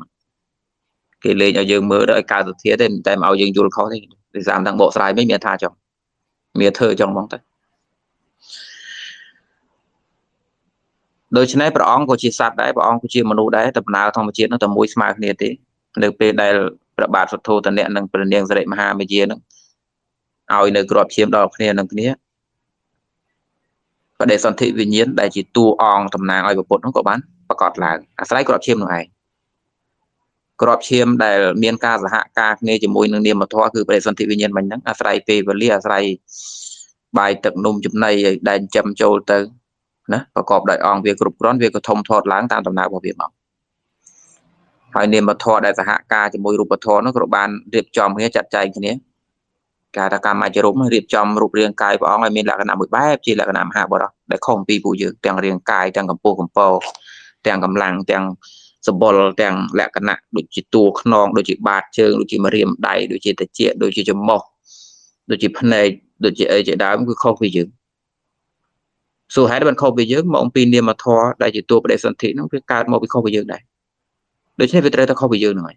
cái lên ở dương mưa đợi cao từ thế đến tại màu dương dù khó thì giảm thằng bộ sai mấy miền tha chồng miền thơ trong bóng tay đôi chân ấy bọn của chị sát đấy bọn của chị mà nụ đấy tập nào thông một chiếc nó tầm mũi smart này tí được về đây là bà thuật thu tận nẹn nâng phần nền ra đệm hà mấy chiếc nâng áo nơi gọp chiếm đọc nền nâng kia và để sản thị vì nhiên đại chỉ tu on tầm nàng oi bột nó có bán và còn là sái gọp chiếm này gọp chiếm đại miền ca giả hạ ca nghe chỉ mũi nâng niềm mà thoa cứ để sản thị vì nhiên mình nâng sái về và lia sái bài tập nôm chụp này đại chậm châu tới nó và cọp đại on việc group rón việc thông thoát láng tam tầm nào của việc mỏng phải niệm mà thoa đại giả hạ ca thì môi ruột thoa nó group bàn điệp chòm cái chặt chẽ cái này cả ta cam mai chơi rúm điệp chòm ruột riêng cài và ông ai mình là cái nằm 13 chỉ là cái nằm hạ vào đó để không bị bù dưỡng tiền riêng cài tiền cầm po tiền cầm lăng tiền symbol tiền lẹ cái nặng đối chỉ tua non đối chỉ bạt chơi đối chỉ mà riêng đầy đối chỉ tài chuyện đối chỉ chấm mỏ đối chỉ phần này đối chỉ ấy chỉ đá cũng không bị dưỡng số hai bạn không bị dưỡng mà ông pin niêm mà thò đại chỉ tua để sản thị nó cái cao một bị không bị dưỡng này đối với việc đây ta không bị dưỡng nổi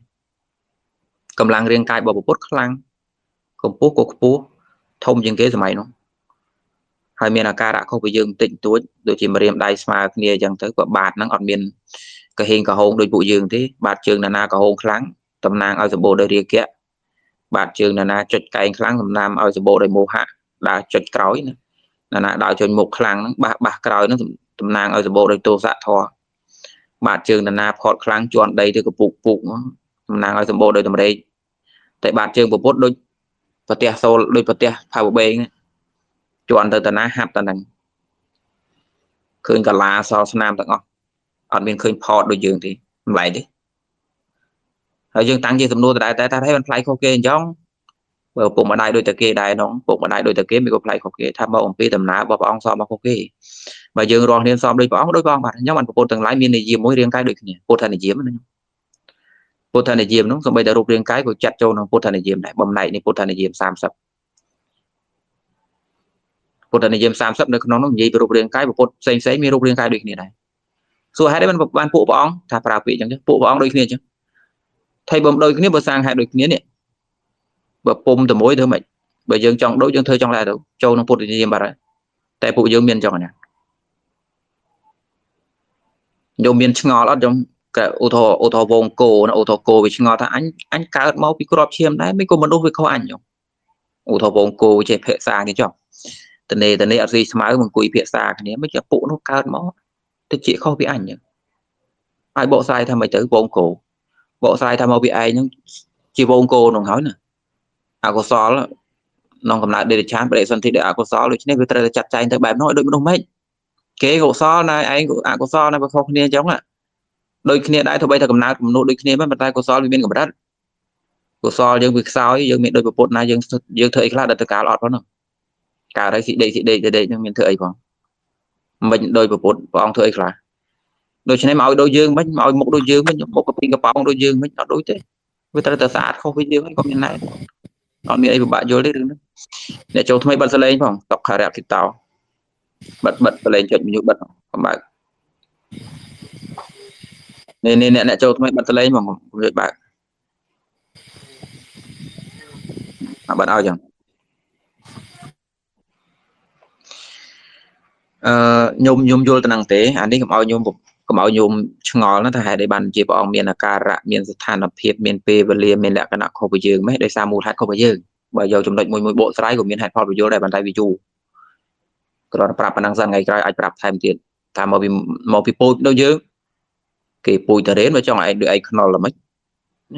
cầm lăng riêng cài bỏ bộ bút lăng cầm bút của bút thông dương kế rồi mày nó hai miền là ca đã không bị dưỡng tịnh tuấn đối chỉ mà riêng đại smart kia chẳng tới của bạt năng ở miền cái hình cả hôn đôi bụi dương thế bạt trường là na cả hôn kháng tầm nàng ở bộ đời địa kia bạt trường là na chật cay kháng tầm nam ở bộ đời mùa hạ đã chật cói là na đào trên một kháng bạc bạc cói nó tầm nàng ở bộ đời tô dạ thò bạt trường là na họ kháng chọn đây thì cái bụng bụng tầm nàng ở bộ đời tầm đây tại bạt trường của bốt đôi vật tia sâu đôi vật tia phao bên chọn từ tầm na hạt tầm nàng khơi cả lá so nam tặng ngon còn bên khơi phò đôi giường thì vậy đi ở dương tăng gì tầm nuôi tại ta thấy mình play khô kê giống bởi cùng ở đây đôi ta kia đây nó cùng ở đây đôi ta kia mình có play khô kê tham bao ông pi tầm ná bao ông so bao khô kê mà dương rồi nên so đôi con bạn nhóm mình của cô từng lái miên này diêm mỗi riêng cái được nhỉ cô thân này diêm nữa cô thân này diêm đúng rồi bây giờ rụt riêng cái của chặt châu nó cô thân này diêm này bầm này thì cô thân này diêm sam sập cô thân này diêm sam sập nó gì rụt riêng cái của cô xanh xanh mi rụt riêng cái được này này rồi hai đấy mình ban phụ bao ông thà phá vị chẳng chứ phụ bao ông đôi kia chứ thầy bấm đôi cái nếp bờ sang hai đôi cái nếp bờ pom từ mối thôi mày bởi dương trong đối dương thơ trong lại đâu châu nó phụ thì gì mà đấy tại phụ dương miền trong này dòng miền ngò lót trong cái ô tô vòng cổ nó ô tô cổ bị ngò ta anh cá máu bị cướp chiếm đấy mấy cô mình đối với khó ảnh nhở ô tô vòng cổ chạy phệ sang thì chồng từ này ở gì máy mình cùi phệ sang thì mấy cái phụ nó cá máu thì chị không bị ảnh nhở ai bộ sai thằng mày tới vòng cổ bộ sai tham mưu bị ai nhưng chỉ vô cô nông hỏi nè à có xóa là nông cầm lại để chán để sân thì để à có xóa rồi chứ nên người ta chặt chanh tới bám nói đôi mình không mấy kế gỗ xóa này anh à có xóa này mà không nên giống à đôi kia đại thôi bây giờ cầm nát cầm nô đôi kia bắt tay có xóa bên cầm đất có xóa nhưng việc sao ấy nhưng miệng đôi bộ bột này nhưng thời là đặt tất cả lọt đó nè cả đấy chị để nhưng miệng thời còn mình đôi bộ bột ông thời là đôi chân này màu đôi dương mấy màu một đôi dương mấy một cặp pin cặp bóng đôi dương mấy nó đối thế với ta sát không phải dương có miền này còn miền đây của bạn vô đấy nữa để cho thay bật lên phòng tóc khá đẹp thịt tàu bật lên chuyện như bật còn bạn nên lại cho thay bật lên phòng người bạn à bạn ao chẳng nhôm vô năng tế anh đi cầm ao nhôm một cầm ao nhôm ngò nó thay để bàn chỉ bảo miền là cara miền sàn là phê miền pê và lia miền lạ cái nào không phải dường mấy đây sao mua hai không phải dường bây giờ chúng đợi mỗi bộ trái của miền hải phòng vô đây bàn tay bị chu còn là prap năng sang ngày trái ai prap thay tiền tham màu bị bôi đâu dường cái bôi ta đến mà trong này được ai canol là mấy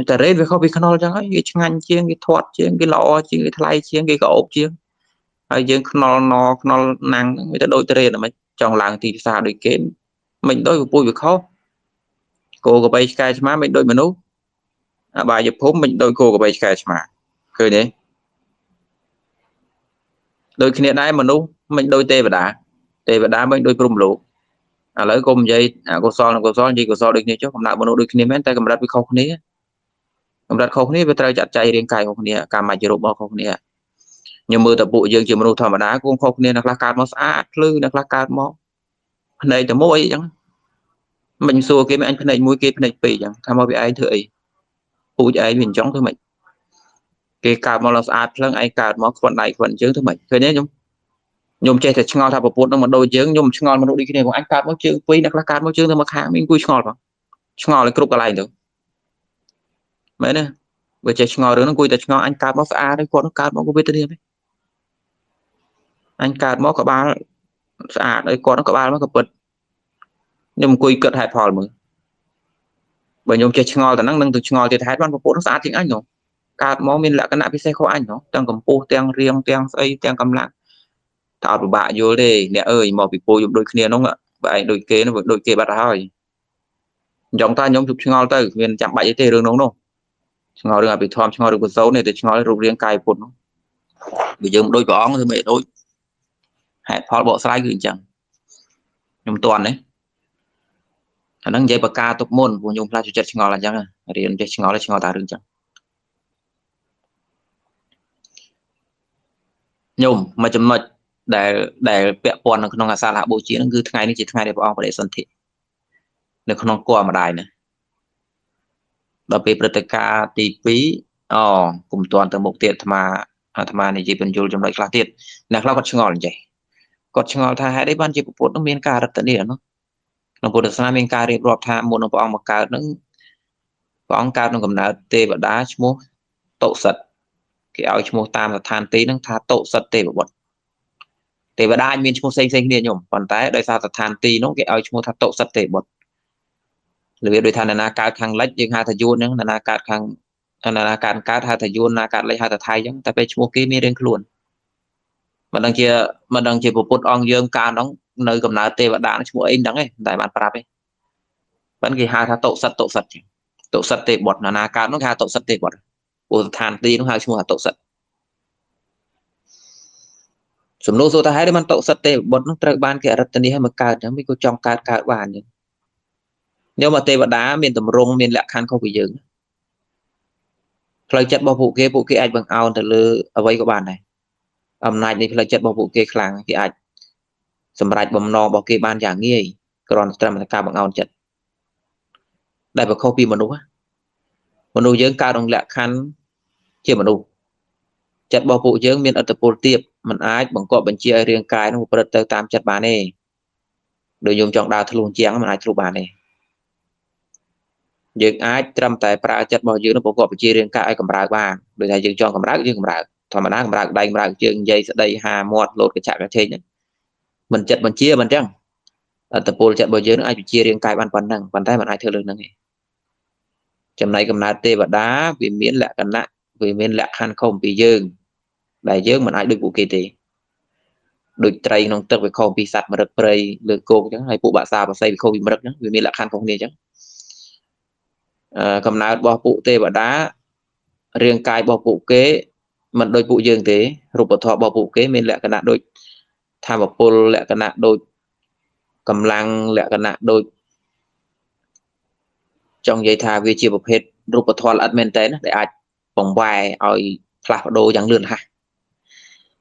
ta đến với không bị canol chẳng ấy cái ngăn chiên cái thoát chiên cái lọ chiên cái thay chiên cái gỗ chiên ai dương nó năng người ta đôi tê là mình trong làng thì sao đôi kế mình đôi vui việc khó cô có bay sky mà mình đôi mình nấu à bài dập hốm mình đôi cô có bay sky mà cười đấy đôi khi này mình nấu mình đôi tê và đá mình đôi cùng lũ à lấy cùng dây à cô so là cô so gì cô so được như chứ không nào mình nấu được khi này tay cầm đặt với không nấy với tay chặt chay riêng cài không nấy cả mà chỉ robot không nấy nhưng mưa tập bụi dương chỉ màu thầm đá cũng không nên là cát máu sát lư là cát máu này từ mối chẳng mình xua cái anh này mũi kia này bị chẳng tham mưu bị ai thưởi bụi ấy mình chóng thôi mình cái cát máu là sát lưng ai cát máu quần này quần trứng thôi mình thế nhé nhung che thật ngon thà bộ bột nó mà đôi trứng nhung ngon mà đi cái này của anh cát máu trứng quý là cát máu trứng thôi mà kháng mình cùi ngon vào ngon là cục cái này được mấy nè vừa che ngon rồi nó cùi thật ngon anh cát máu sát đấy còn nó cát máu có biết tên đấy anh cát máu có ba à đấy con nó có ba nó có bật nhưng quỳ cật hẹp hòi mới bởi nhôm chơi ngò là năng từ ngò thì thái ban có bốn xã tiếng anh rồi cát máu mình lại cái nạp cái xe khó anh nó đang cầm po đang riêng đang xây đang cầm lại tạo được bạn vô đây nè ơi mò bị po đôi kia nó ạ vậy đôi kế bật hơi giống ta nhóm chụp ngò tới viên chạm bậy cái đường nó ngò đường bị thom ngò được một dấu này thì ngò được riêng cài bột nó bây giờ đôi bỏ thì mẹ thôi hẹp pháo bộ sai gửi chẳng nhung toàn đấy khả năng dây bạc ca tục môn của nhung là chủ chất ngò là chẳng à riêng chất ngò là ngò ta đường chẳng nhung mà chấm mật để bẹo quần nó không là xa lạ bố trí nó cứ ngày này chỉ ngày để bọn để sân thị nó không qua mà đài nữa đó bị ca tí phí cùng toàn từ một tiện mà này chỉ bên trong lại là tiện là ngò là vậy còn ngò thà hãy đấy ban chỉ của nó miền cà rập tận địa nó Nó bột xa mình ca riêng rộp thả môn nó bóng mà cao nâng bóng cao nâng cầm ná tê và đá chứ mô tậu sật cái áo chứ mô tam là than tê nâng thả tậu sật tê và bột tê và đá mình chứ mô xanh xanh nè nhộm còn tái đời sao là than tê nó cái áo chứ mô thả tậu sật tê bột là việc đôi thả nà cao khăn lách nhưng hai thả dôn nâng nà cao khăn nà cao hai thả dôn nà cao lấy hai thả thay chẳng ta bê chứ mô kê mê riêng luôn mà đang chia bộ phốt ong dương cao nó nơi cầm ná tê và đá nó chúa in đắng ấy tại bạn parap ấy vẫn cái hai thà tậu sật tê bọt là na cao nó hai tậu sật tê bọt của than tê nó hai chúa tậu sật sủng lô số ta hãy để mình tậu sật tê bọt nó trời ban kia rất tani hay mà cao chẳng biết có trong cao bàn nhỉ nếu mà tê và đá miền tầm rung miền lạ khăn không bị dừng lời chất bao bộ kia ai bằng ao từ lư ở vậy của bạn này âm nay này lời chất bao bộ kia khang kia ai sầm rải bầm nòng bảo kê ban dạng nghe còn trầm là cao bằng ao chật đại bậc khâu pi manu dưỡng cao đồng lạ khăn chia manu chật bảo phụ dưỡng miền ở tập bồ tiệp mình ái bằng cọ bằng chia riêng cài nó một phần tới tam chật bàn này đội dùng chọn đào thua chiang mình ái thua bàn này dưỡng ái trầm tại pra chật bảo dưỡng nó cọ bằng chia riêng cài cầm rải bàn đội thầy dưỡng chọn cầm rải thằng mình ái cầm rải đầy cầm rải dưỡng dây đây hà mọt lột cái chạc cái trên mình chật mình chia mình chăng tập bồ chật bao nhiêu ai chia riêng cài bàn bàn nặng bàn tay bàn ai thưa lưng nặng chấm này cầm lá tê và đá vì miễn lạ cần lạ vì miễn lạ khăn không vì dương đại dương mình ai được vũ kỳ thì được trai nông tơ về không vì sạt mà được prey lừa cô chẳng hay phụ bà sao bà say vì không bị mất vì miễn lạ khăn không đi chẳng cầm lá bao phụ tê và đá riêng cài bao phụ kế mình đôi phụ dương thế rụp vào thọ bao phụ kế miễn lạ cần lạ đôi tham vào pol lẽ cái nạn đôi cầm lăng lẽ cái nạn đôi trong dây thà vi chia một hết rụp vào thoa admin tên để ai vòng vai ỏi phạt đồ chẳng lươn ha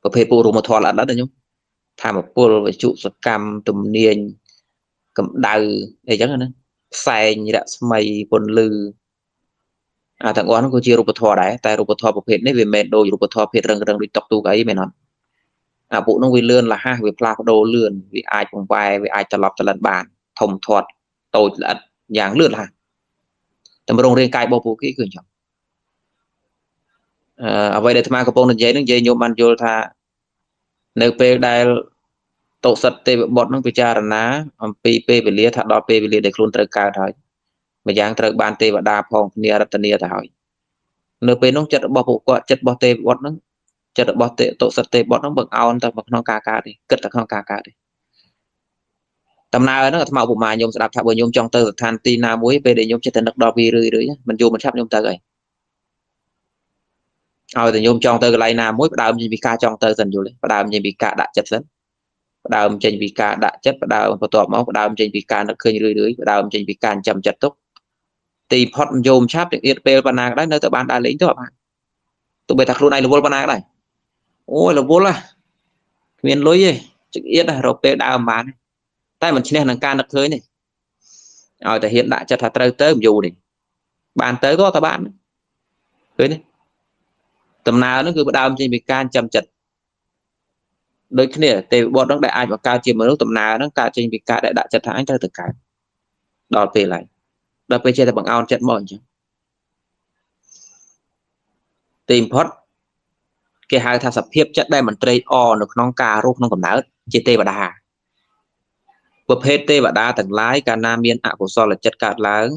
và phê pol rụp vào thoa là đất đấy nhung tham vào pol về trụ sập cam tùm niên cầm đào để chẳng nữa sai như đã mày bồn lư à thằng oán nó chia rụp vào thoa đấy tại rụp vào thoa một hết đấy vì mẹ đôi rụp vào thoa hết răng bị tọc tu cái mẹ nó à bộ nó vì lươn là ha vì pha đồ lươn vì ai cũng vai vì ai lọc lần bàn thông thoát tôi là dạng lươn ha tầm rong riêng cài bao phủ kỹ cường trọng ở vậy để tham gia công dây nước dây nhôm ban vô tha nếu pe đai tổ sật tê bọt nó bị cha rồi ná p về lia thà đo p về lia để luôn trời cao thôi mà dạng trời ban tê và đa phong nia rất nia thôi nếu pe nó chất bao phủ quạ chất bao tê bọt nó chất bọt tệ tổ sật tệ bọt nó bật ao ta bật nó ca đi cất ta không ca đi tầm nào nó màu bụng mà nhôm đạp thạo bờ nhôm trong tơ than ti na muối về để nhôm trên tận đất đo vi rưỡi rưỡi mình vô mình sắp nhôm tơ rồi ao thì nhôm trong tơ lại na muối đào mình bị ca trong tơ dần vô đấy đào mình bị ca đã chất dần đào mình trên bị ca đã chất đào vào tọa máu đào mình trên bị ca nó khơi rưỡi rưỡi đào mình trên bị ca chậm chật túc thì hot nhôm sắp được yên pe ban na đấy nơi tờ ban đã lĩnh tọa bạn tụi bề thạc luôn này là vô ban na đấy ôi là vô là miền lối gì trực yết là rộp tê đào mà này tay mình chỉ nên hàng ca nặc khơi này rồi tại hiện đại chặt hạt trâu tới dù này bàn tới có ta bạn khơi này tầm nào nó cứ đào trên bị can chậm chật đôi khi này tê bọn nó đại ai mà cao chiều mà lúc tầm nào nó cao trên bị ca đại chặt hạng ta từ cái đòi về lại đòi về chơi là bằng ao chặt mòn chứ tìm hot cái hai thà sập hiệp chất đây mình trade on được non cà rốt non cẩm lá chia tê và đà bập hết tê và đa tầng lái cả nam miên ạ của so là chất cát lá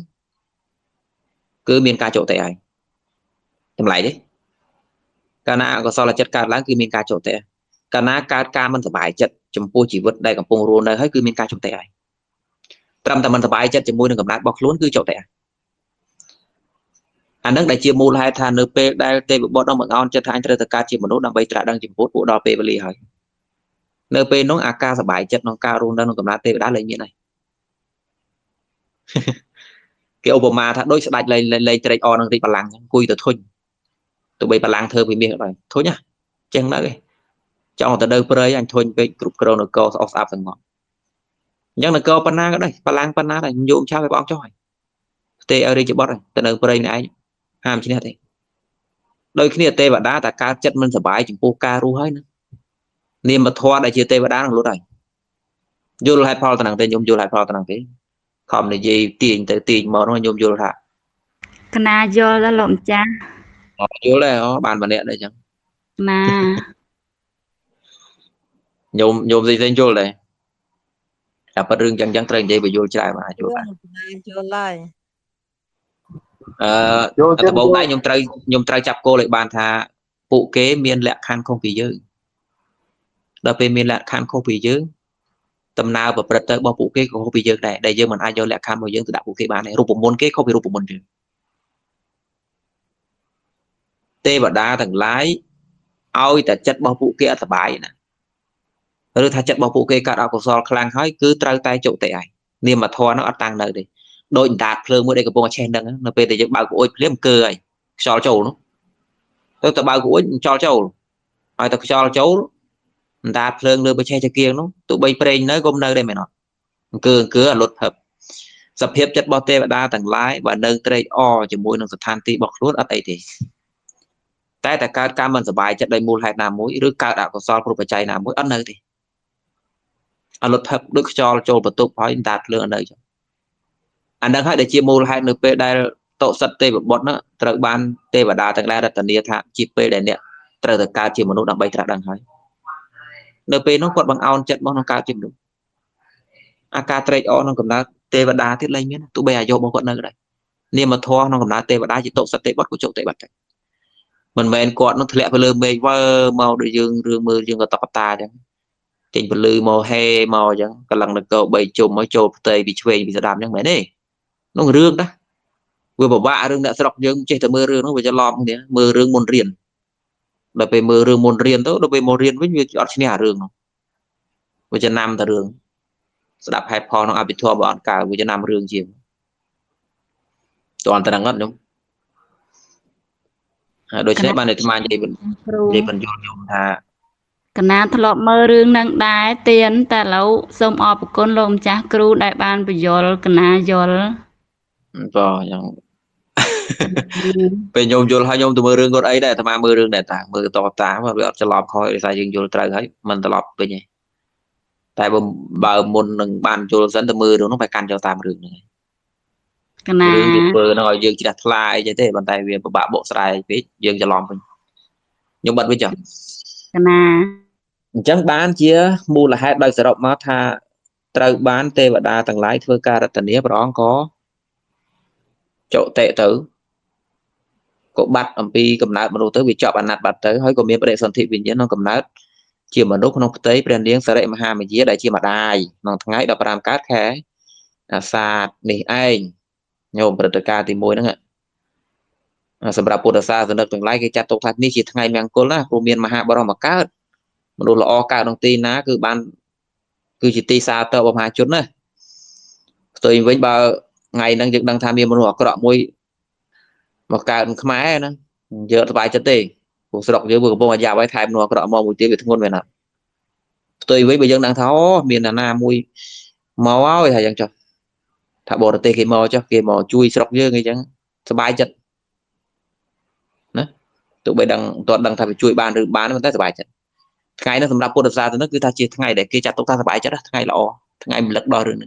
cứ miên ca chỗ tệ ảnh tầm lại đấy cả na của so là chất cát lá cứ miên ca chỗ tệ cả na ca mình thoải mái chất chấm pô chỉ vượt đây còn pung rô nơi hết cứ miên ca chỗ tệ ảnh trăm tầm mình thoải mái chất chấm môi đường cẩm lá bọc lún cứ chỗ tệ anh đang đại chia mô hai thà nửa p đại tê bọn ông bằng on chất hai tơ ca chỉ một nốt đang bay trả đang chìm phốt bộ đo p và lì hỏi nửa p nó ak sa bài chất nó cao luôn đang nó cầm lá tê đã lấy như này cái Obama thà đôi sẽ đặt lấy trade on đang đi bà làng cùi tụi thôi tụi bay bà làng thơ vì miệng rồi thôi nhá chẳng đã cái trong từ đây prey anh thôi về group chronicle of up thằng ngọn nhưng là cơ pana cái này bà làng pana này nhôm sao cái bọn cho hỏi tê ở đây chịu bớt rồi từ đây prey này ham chi thế đôi khi tê và đá ta cá chất mình thoải mái chừng cô ca ru hết nữa niềm mà thoa đại chia tê và đá luôn rồi vô lại phao tận năng tê nhôm vô lại phao tận năng tê không để gì tiền tới tiền mà nó nhôm vô hả na vô là lộn cha vô là ó bàn bàn điện đây chẳng na nhôm nhôm gì lên vô này đập bắt rừng chẳng chẳng trần dây bị vô chạy mà vô lại từ bố này nhôm trai chập cô lại bàn thà phụ kế miên lẹ khăn không kỳ dư đó về miên lẹ khăn không kỳ dư tầm nào và bật tới bao phụ kế không kỳ dư này đây giờ mình ai vô lẹ khăn mà dương từ đạo phụ kế bàn này rụp một môn kế không bị rụp một môn chứ tê và đá thằng lái ôi ta chất bao phụ kế tập bài nè rồi thà chất bao phụ kế cả đạo cổ sò khang hói cứ trao tay chậu tệ ảnh niềm mà thoa nó ở tăng nơi đi đội đạt phơm ở đây cái bông chen đằng nó về để bao của ôi liếm cơ này cho châu nó tôi tập bao của cho châu ai tập cho châu đạt phơm đưa bông chen cho kia nó tụi bay pren nói gom nơi đây mày nói cơ cứ là luật hợp sập hiệp chất bao tê và đa tầng lái và nâng tây o chỉ mũi nó sập than ti bọc lốt ở đây thì tại tại cao cam mình sập bài chất đây mua hai nam mũi rứa cao đạo của sò của bông chen nam mũi ấn nơi thì luật hợp được cho châu và tụi hỏi đạt phơm ở đây anh đang hỏi để chia mô hai nửa đây tổ sật tê và bột nó trợ ban tê và đa tầng la đặt tầng địa thạm chi p để nè trợ được cao chỉ một nút đằng bay đang hỏi nửa nó quật bằng ao trận bằng nó cao chìm đủ ak trade o nó cầm đá tê và đa thiết lên miếng tụ bè vô bằng quật nơi đấy niêm mà thoa nó cầm đá tê và đa chỉ tổ sật tê bột của chỗ tê bật mình men quật nó lẹ vào lơ mê vơ màu để dương rương mưa dương có tọp ta chẳng trên vào lư màu he màu chẳng còn lần được cậu bày chùm mới chộp tê bị chuê bị đàm chẳng mấy đấy nó rương đó vừa bảo bạ rương đã sọc dương chạy từ mưa rương nó vừa cho lòm thế mưa rương môn riền đập về mưa rương môn riền đó đập về môn riền với việc chọn xin nhà rương vừa cho nam ta rương đập hai pho nó ăn bị thua bọn cả vừa cho nam rương chiếm toàn ta đang ngất đúng đôi khi bạn này tham gia để mình vô dùng thà cái nào thợ mơ rương năng đái tiền ta lâu xông ọp con lồng chả kêu đại ban bị dồn cái nào dồn rồi về nhôm vô hai nhôm từ mưa rương con ấy đây tham ăn mưa rương để tảng mưa to tảng mà được cho lọp khỏi sai dừng vô trời thấy mình ta lọp về nhỉ tại bờ môn bàn vô dẫn từ mưa rồi nó phải can cho tam rương này cái nào vừa nói dừng chỉ đặt lại như thế bàn tay về bạ bộ sai biết dừng cho lọp mình nhôm bật với chồng cái nào chẳng bán chia mua là hai đời sờ rộng má tha trâu bán tê và đa tầng lái thưa ca tầng nếp đó có chỗ tệ tử cậu bắt âm pi cầm nát mà đầu tới bị chọc ăn nạt bắt tới hỏi còn miếng bệ sơn thị vì nhớ nó cầm nát chia mà lúc nó tới bền liếng sờ rệ mà hà mình dễ đại chia mà đài nó thằng ấy đập ram cát khé sạt nỉ ai nhôm bật ca thì môi đó ạ sầm rạp bột sa sầm đập từng lái cái chặt tộc thạch ní chỉ thằng ấy mang côn lá của miền mà hà bao mà cát mà đồ là o cao đồng ti ná cứ ban cứ chỉ ti xa tơ bom hà chốn này tôi với bà ngày đang dựng đang tham miên một hộp có đọ môi một cái máy nó giờ vài chất tiền cuộc sọt dưới vừa bông già vài thay nó có đọ mò một tiếng về thôn về nào tôi với bây giờ đang tháo miền là nam môi máu áo thầy chẳng cho thả bột tê kia mò chui sọt dưới cái chẳng vài chất đó tụi bây đang toàn đang thằng chui bàn được bán nó tới vài chất ngày nó thầm đạp cô đập ra thì nó cứ ta chia ngày để kia chặt tóc ta vài chất đó ngày là o ngày mình lật đo rồi nữa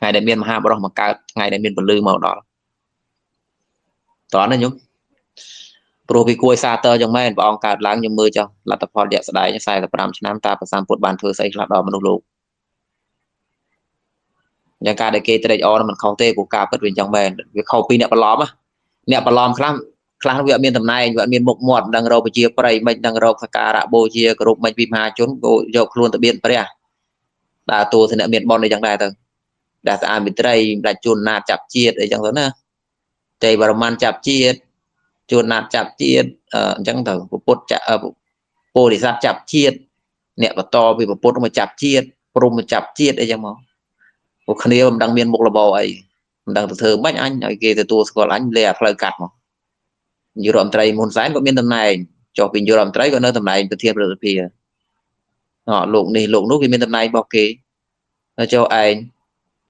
ngày đại miên mà ha bảo mà cao ngày đại miên bật lư màu đỏ đó là nhúng pro bị cua xa tơ trong mấy anh bảo cao láng nhưng mưa cho là tập phò đẹp sải như sai là làm cho nam ta và sang phút bàn thưa xây là đỏ mà lục lục nhà ca đại kê tới đây o là mình không tê của cao bất bình trong mấy việc khâu pin nẹp bờ lom á nẹp bờ lom khang nó vợ miên tầm này vợ miên bộc mọt đang râu chia prey mình đang râu cả đã bôi chia group mình vì mà chốn dọc luôn tập biên prey à là tu thì nợ miên bon này chẳng đại thôi đã ta bị trai là chôn nạt chạp chiết đấy chẳng đó nè tây bà man chạp chiết chôn nạt chạp chiết chẳng thở của bột chạp bồ để ra chạp chiết nẹt và to vì một bột nó mà chạp chiết prom mà chạp chiết đấy chẳng mà một khăn yêu đang miên một là bò ấy đang thờ bách anh ở kia thì tôi gọi là anh lè phơi cạt mà nhiều làm trai muốn sáng của miên tầm này cho vì nhiều làm trai của nơi tầm này từ thiên rồi thì họ lụng này lụng lúc cái miên tầm này bao kì nó cho anh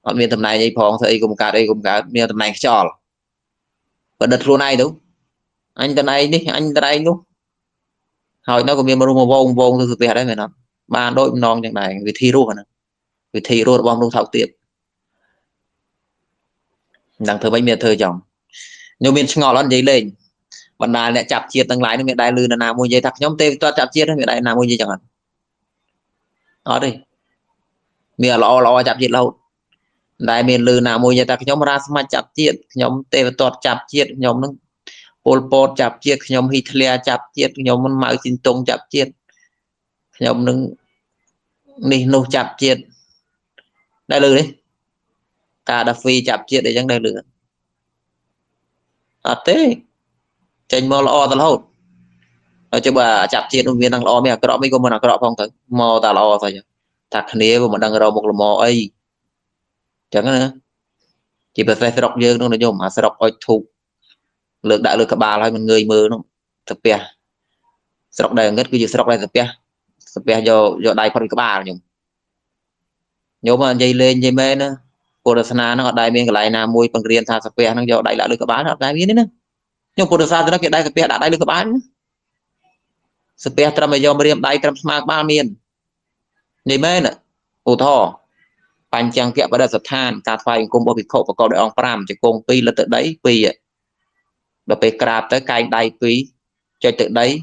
ở miền tầm này như phong thì cùng cả miền tầm này tròn và đợt luôn này đúng anh tầm này đi anh tầm này đúng hồi nó có miền mà luôn một vòng từ về đấy mày nó ba đội non như này vì thi luôn rồi vì thi luôn bom luôn thọc tiệm đang thơ bánh mẹ thơ chồng nhiều miền ngọ lót giấy lên bạn nào lại chạp chia tăng lái nó miền đại lư là nào mua giấy thắc nhóm tê cho chạp chia nó miền đại nào mua giấy chẳng hạn đó đi miền lọ lọ chạp chia lâu đại miền lư nào mua giấy thắc nhóm ra mà chạp chia nhóm tê toát chạp chia nhóm nó Pol Pot chạp chia nhóm Hitler chạp chia nhóm Mao Trinh Tung chạp chia nhóm nó đi nô chạp chia đại lư đấy cả đặc phi chạp chia để chẳng đại lư à thế chênh mò lò ta lâu nói chứ bà chạp chiên viên đang lò mẹ cái đó mới có mà nào cái đó phong thật mò ta lò thôi thật nế mà đang rò một là mò ấy chẳng nữa chỉ bà xe đọc dương nó nhôm mà xe đọc oi thuộc lượt đại lượt cả bà là một người mơ nó thật bè xe đọc đầy ngất cứ gì xe đọc đầy thật bè do đại con cả bà nhung nhôm mà dây lên dây mê nữa cô đơn sana nó ở đại miền cái lại nam môi bằng riêng tha thật bè nó do đại lại lượt cả bà nó đại miền đấy nữa nhưng cô được sao nó kiện đây cái đã đây được các bạn spe trầm bây giờ riêng đây trầm smart ba miền này mấy nè ô thò bàn chàng kẹo và đặt sập than cà phai cùng bộ bị khổ và còn đợi ông pram chỉ cùng pi là tự đấy pi và bị cạp tới cài đây pi cho tự đấy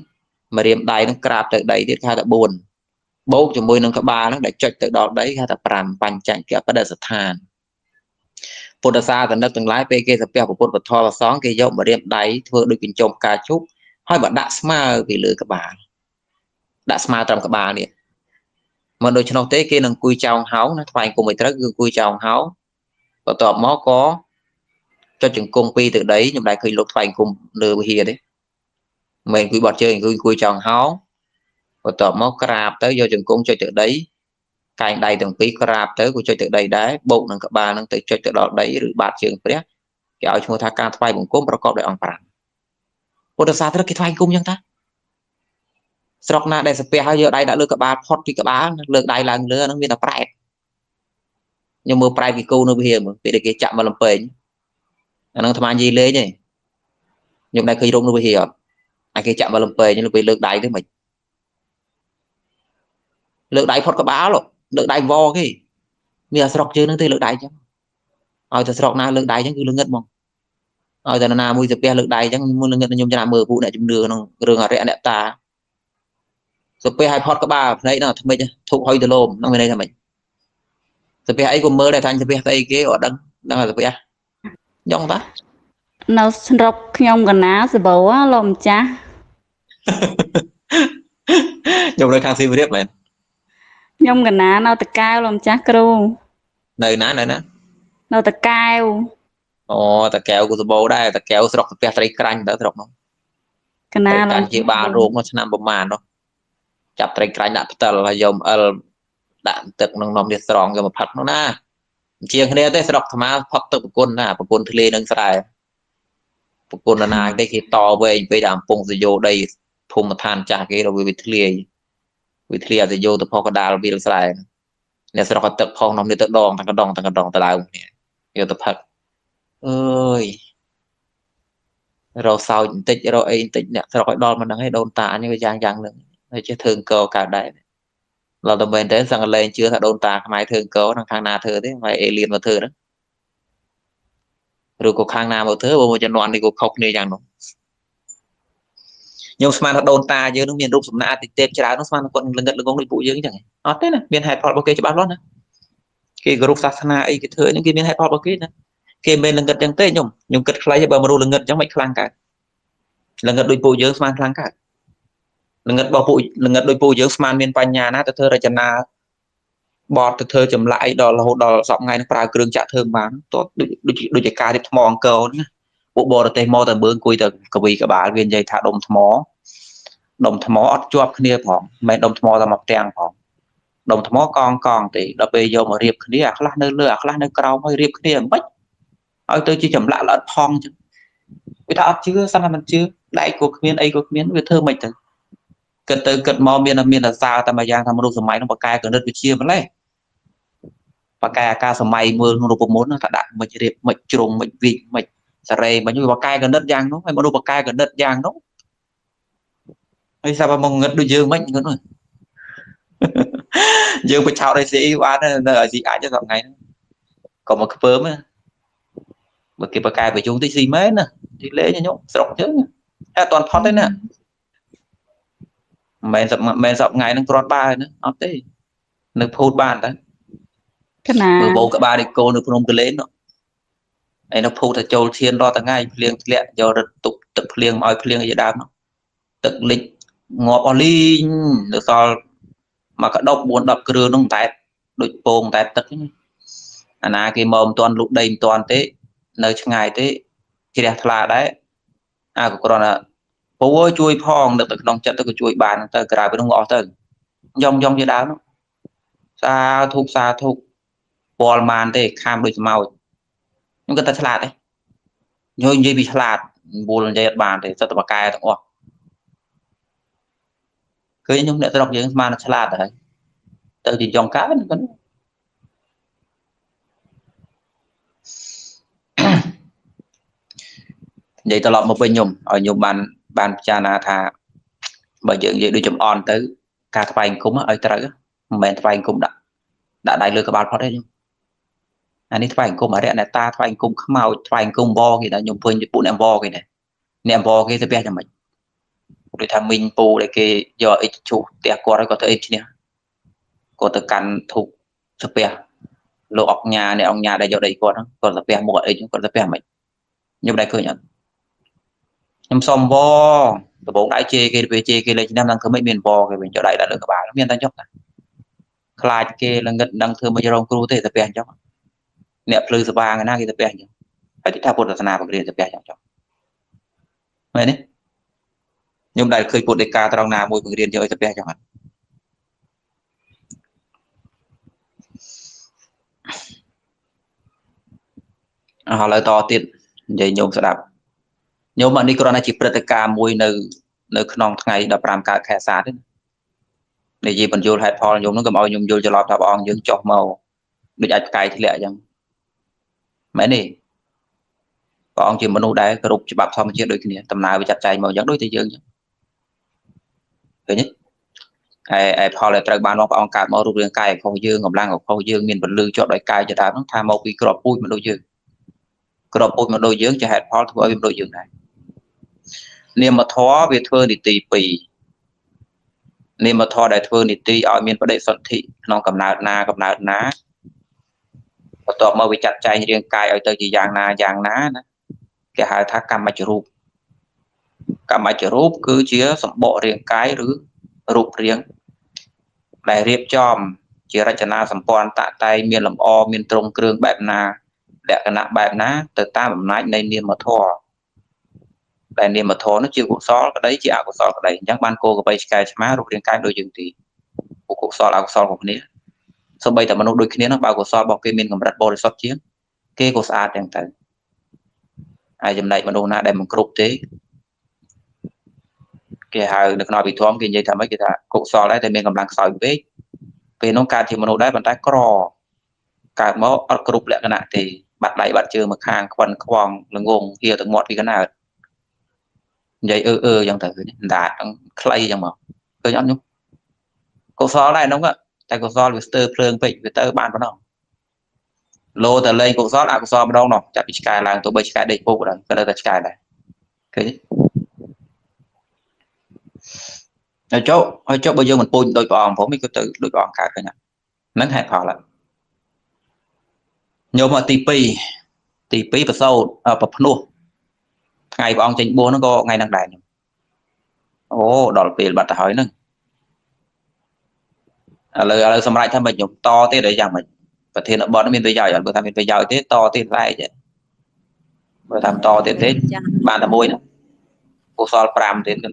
mà riêng đây nó cạp tự đấy thì khai là buồn bố cho môi nó các ba nó để cho tự đó đấy khai là pram bàn chàng kẹo và đặt sập than Phật xa thành đất từng lái về cái tập bè của Phật vật thọ và xóm cái dòng mà đệm đáy vừa được bình chồng cà chúc hỏi bạn đã smart vì lừa các bạn đã smart trong các bạn đi mà đôi chân học tế kia nâng cùi chào háo nó phải cùng mình rất gương cùi chào háo và tọa mó có cho chừng công ty từ đấy nhưng lại khi lột phải cùng lừa hiền đấy mình cùi bọt chơi gương cùi chào háo và tọa mó crab tới do chừng công chơi từ đấy cái đây từng phí crab tới của chơi tự đầy đấy bộ nâng các bạn đang tự chơi tự đó đấy rồi bạt trường press kéo chúng ta ca thay bằng cốmประกอบ ដោយ អង្គប្រាំ ពុទ្ធសាសនាគេថ្វាយគុំចឹងតាស្រុកណាដែលស្ពះហើយយកដៃដាក់លើក្បាលផុតពីក្បាលលើកដៃឡើងលើហ្នឹងមានតែប្រែតខ្ញុំមើលប្រែតពីគូនៅវិហារមើលពេលគេចាក់មកលំពេងអាហ្នឹងអាត្មានិយាយលេងទេខ្ញុំដែរឃើញរំនៅវិហារអត់អាគេចាក់មកលំពេងទៅពេលលើកដៃទៅមិនលើកដៃផុតក្បាលហ៎លើកដៃវគេមានស្រុកជើងនឹងទេលើកដៃចឹងឲ្យតែស្រុកណាលើកដៃចឹងគឺលឹងងឹតមកឲ្យតែណាមួយទៅផ្ទះលើកដៃចឹងមួយលឹងងឹតខ្ញុំចាំមើលពួកអ្នកជំនឿក្នុងរឿងអរិយអ្នកតាទៅផ្ទះឲ្យផត់ក្បាលភ្នែកហ្នឹងអាថ្មិចធុកហុយទៅលោមហ្នឹងមានន័យថាម៉េចទៅផ្ទះអីក៏មើលដែរថាទៅផ្ទះស្អីគេអត់ដឹងដឹងទៅផ្ទះយ៉ងតានៅស្រុកខ្ញុំកណាសបោលោកម្ចាស់ខ្ញុំនៅខាងស៊ីវិរិយមែនnhông gần ná nào tờ cao làm chắc đâu nơi ná nào tờ cao ồ tờ kéo của bố đây tờ kéo sọc tờ pet trái canh đó sọc nó cái nào làm chỉ ba ruộng nó sẽ nằm bầm màn đó chặt trái canh đã tờ là dòng đạn tật nòng nòng đi sòng rồi mà phật nó na chiên cái này tới sọc thà má phật tờ bồn na bồn thề lên nâng sài bồn là na đây khi to về đàm phong sẽ vô đây thùng mà than chả cái rồi về thềวิธีอาจจะโยตพอกระดาษวิลสไลเนี่ยสระกระตึกพองน้ำเนี่ยตะดองตะกระดองตะกระดองตะลาวเนี่ยโยตพักเอ้ยเราเศร้าติดเราเองติดเนี่ยสระกระดองมันนั่งให้โดนตาเนี่ยก็ยังหนึ่งไม่ใช่เทิงเกลกาได้เราต้องเป็นแต่สังเกตเชื่อถ้าโดนตาทำไมเทิงเกลทางนาเธอที่ไม่เอเลียนมาเธอนะหรือกูข้างนามาเธอว่ามันจะนอนในกูคอกเนี่ยอย่างนั้นnhưng mà nó đồn ta chứ nó miền Đông sầm nã thì tép chả nó mà nó còn lần gần được con đi phụ dưỡng chẳng hạn nó thế này miền Hải Phòng ok cho bao lót này cái group Sasana ấy cái thời những cái miền Hải Phòng ok này cái miền lần gần chẳng tệ nhung nhung gần khay cho bao mồ lần gần chẳng mấy khang cả lần gần đôi phụ dưỡng mà khang cả lần gần bao phụ lần gần đôi phụ dưỡng mà miền Tây nhà na từ thời Rajana bọt từ thời chậm lại đò sọc ngay nó phải cường chạ thơm bán tốt đôi chỉ cài để mòn cầu bộ bò từ mò từ bướm cùi từ cà bì cà bả viên dây thả đồng thầm mỏ ót chua khné phỏng mày đồng thầm mỏ làm mọc tràng phỏng đồng thầm mỏ con thì đập bê vô mà riệp khné à khla nơi lừa khla nơi cào hơi riệp khné bách ơi tôi chỉ chậm lại là phong chứ vì ta chưa sang làm ăn chưa đại cuộc miền về thơ mày từ cật tới cật mò miền là xa ta mà giang tham mưu sớm máy nó bạc cai cẩn đất bị chia vẫn đấy bạc cai ca sớm máy mưa nó cũng muốn nó thả đạn mày riệp mày trùng mày vịt mày sờ rê mà như bạc cai cẩn đất giang nó hay mà đâu bạc cai cẩn đất giang nó hay sao mà mong ngất đôi dương mạnh nữa rồi dương phải chào đây sĩ bán ở gì ai cho dọn ngày còn một cái bướm bởi kịp bà cài bởi chúng tí xì mến nè tí lễ nhá sọc chứ à toàn phót đấy nè mẹ dọc ngày nâng tròn ba nữa ốp thế nâng phút bàn ta bởi bố cả ba đi cô nâng nông cơ lên đó ấy nâng phút thật châu thiên lo ta ngay liền lẹ do rực tục tập liền mọi liền ở dưới đám đó tận lịch ngọt o linh được sao mà cả độc buồn đọc cơ nông tẹp đụi bồn tẹp tất anh à cái mồm toàn lục đầy toàn thế nơi ngày thế chỉ đẹp là đấy à của con là bố ơi chui phong được nông trận tôi chui bàn tôi cả với nông ngõ tôi dòng dòng như đá nó xa thuộc bò màn thế kham đôi màu nhưng người ta là đấy nhưng như bị là buồn dây bàn thì sao mà cài được cứ những để tôi đọc những màn là đấy tôi chỉ dòng cá vẫn vậy ta lọt một bên nhung ở nhung bàn bàn cha na thà bởi dựng vậy đôi chấm on tới cà phê cũng ở tới mẹ phê cũng đã đại lừa các bạn phát đấy nhung anh ấy phê cũng ở đây này ta phê cũng màu phê cũng bo thì đã nhung phơi bụng em bo cái này em bo cái sẽ cho mình để tham minh bù để cái giờ ít chủ tiệc qua đấy có tới ít nha có tới cắn thuộc sẽ lộ nhà này ông nhà đây giờ đây còn đó còn sẽ mua ấy còn sẽ mình nhưng đây cười nhận nhầm xong bo tụi bố đại chê kia lên năm đang cứ mấy miền bo cái mình chỗ đại đã được các bạn miền ta chóc này khai kia là ngật đang thưa mấy rong cừu thế tập bèn chóc nẹp lư tập ba ngày na kia tập bèn chóc phải tháp bột là sanh vào kia tập bèn chóc vậy đấy nhưng đại khơi bột để cà trong nào môi người điền chơi tập bèn chóc hả họ lại to tiền vậy nhôm sẽ đạp nếu mà đi corona chỉ bật cả mùi nơi non ngày đập làm cả khẻ sát đấy để gì mình vô hạt phò nhôm nó cầm ao nhôm vô cho lọt đạp on những chọc màu bị ạch cài thì lẹ chẳng mấy này còn chỉ mình nuôi đá cái rục chỉ bạc xong chuyện đôi khi này tầm nào bị chặt chạy màu giống đôi thì dương đấy nhé ai phò lại trai ban on cả màu rục đường cài không dương ngọc lan ngọc không dương miền bình lư cho đôi cài cho đám tham màu bị cọp bụi mà đôi dương cọp bụi mà đôi dương cho hạt phò thôi đôi dương này niềm mà thó về thơ thì tì pì niềm mà thọ đại thơ thì tì ở miền bắc đại sơn thị non cầm nát ná và tọt mơ bị chặt chay riêng cài ở tới gì giang ná cái hai thác cam mai chụp cứ chia sòng bộ riêng cái rứ rụp riêng đại riệp chòm chia ra chana sòng pon tạ tay miền lầm o miền trung kương bẹp na đẹp cái nạ bẹp ná từ ta bẩm nát nên niềm mà thọ đại niệm mà thó nó chưa cuộc so đấy chị ảo cuộc so đấy chắc ban cô của bây sky má rụt đến cái đôi dừng thì cuộc so là cuộc so của mình sau bây giờ mà nó đôi khi nó bao cuộc so bọc kia mình còn đặt bò để sót chiến kia cuộc sa đang tận ai dầm này mà đồ na đem một cục thế kia hai được nói bị thóm kia như thà mấy kia thà cuộc so đấy thì mình còn đang soi với về nó cả thì mà nó đấy bàn tay cò cả máu ở cục lại cái nạ thì bạn lại bạn chưa mà hàng quần quòng là ngôn kia từng ngọt đi cái nào vậy dòng thử đạt clay dòng màu tôi nhẫn nhung câu so này đúng ạ tại câu so Mister Phương Vịnh với tơ bạn vẫn không lô từ lên câu so là câu so đâu nọ chắc bị cài là tôi bây cài đầy bộ rồi cái này cài này cái này chỗ bây giờ mình bôi đôi bòn vốn mình cứ tự đôi bòn cả cái này nắng hẹp họ lại nhiều mà tì pì và sâu ở bậc nô ngày bọn chính bố nó có ngày đang đại đó là tiền bạn ta hỏi nữa lời xong lại thăm mình nhục to thế đấy rằng mình và thế là bọn nó mình bây giờ thế to thế lại chứ rồi làm to thế bạn là môi nữa cô so pram thế mình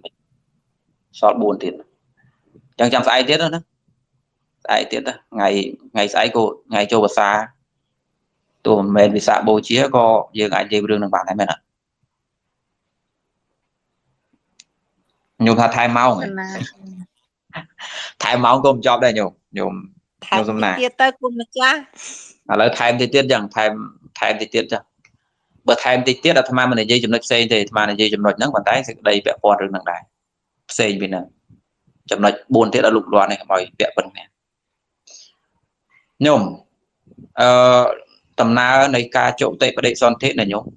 so buồn thế chẳng chăm sai thế nữa sai thế đó ngày sai cô ngày châu bờ xa tụi mình bị xạ bố chía có dương anh dây đường bạn thấy mình ạ nhung tha thái máu thái máu gồm job đây nhung trong này tiết tới cùng cha à lấy thái thì tiết chẳng thái thì tiết chẳng bữa thái thì tiết là tham ăn mình dây chấm nốt c thì tham ăn dây chấm nốt nắng bàn tay sẽ đầy bẹo bọt rừng nặng đại c bên này chấm nốt buồn tiết là lục loạn này mọi bẹo bẩn này nhung tầm nào này ca chỗ tây và đây son thế này nhung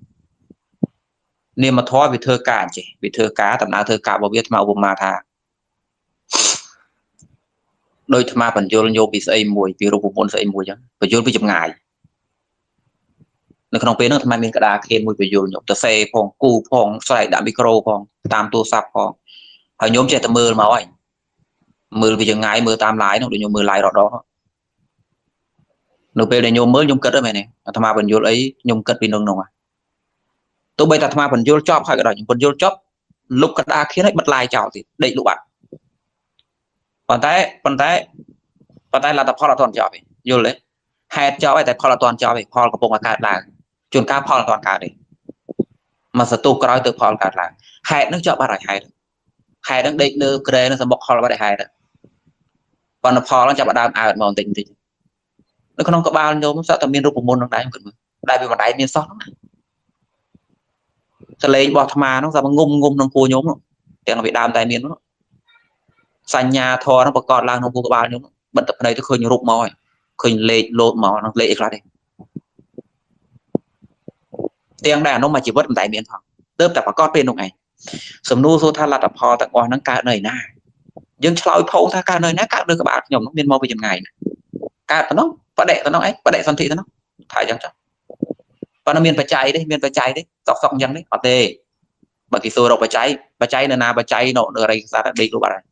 nên mà thoa vì thơ cả chỉ vì thơ cá tầm nào thơ cả vào biết màu vùng mà thà đôi tham phần vô lên vô bị say mùi vì rụp bồn say mùi chứ và vô bị chậm ngài nó không biết nó tham ăn miếng cả đá khen mùi vì vô nhung tơ xe phong cù phong xoay đã micro phong tam tu sạp phong ở nhóm trẻ tầm mưa máu ảnh mưa vì chừng ngài mưa tam lái nó để nhung mưa lái đó đó nó về để nhôm mới nhôm cất đó mày này, tham gia phần vô ấy nhôm cất vì nông nông à, tôi bây giờ tham gia phần vô chóp hay cái đó những phần vô chóp lúc cất đa khiến hết bật lại chảo thì đầy lũ bạn, còn thế là tập phò là toàn chảo vậy, vô lấy, hai chảo vậy, tập phò là toàn chảo vậy, phò có bông cả là, chuẩn cá phò là toàn cả đấy, mà sát tu cái đó tự phò là cả là, hai nước chảo ba đại hai nước đây nước kề nước sầm bọc phò là ba đại hai đó, còn phò nó chảo ba đam à mòn tình tình nó không có bao nhiêu món sao tầm miên rục một môn nó đáy một đại vì mà đáy miên sót nó lấy bọt mà nó ra mà ngung ngung nó cua nhóm nó tiền nó bị đam tay miên nó xanh nhà thò nó bọt cọt lang nó cua bao nhiêu bận tập này tôi khơi nhiều rục mỏi khơi lệ lột mỏ nó lệ ra đây tiền đàn nó mà chỉ vớt một tay miên thôi tớp tập bọt cọt bên đâu này sầm nu số tha là tập hò tập ngòi nó cả nơi na nhưng sau phẫu tha cả nơi nát cả nơi các bạn nhom nó miên mau về chừng ngày cả nó và đệ nó ấy, và đệ son thị nó thải chẳng chẳng, và nó miền phải cháy đấy, sọc chẳng đấy, ở tê, bởi kỳ xưa đâu phải cháy nữa nào, phải cháy nọ nữa đây ra đây của bạn này,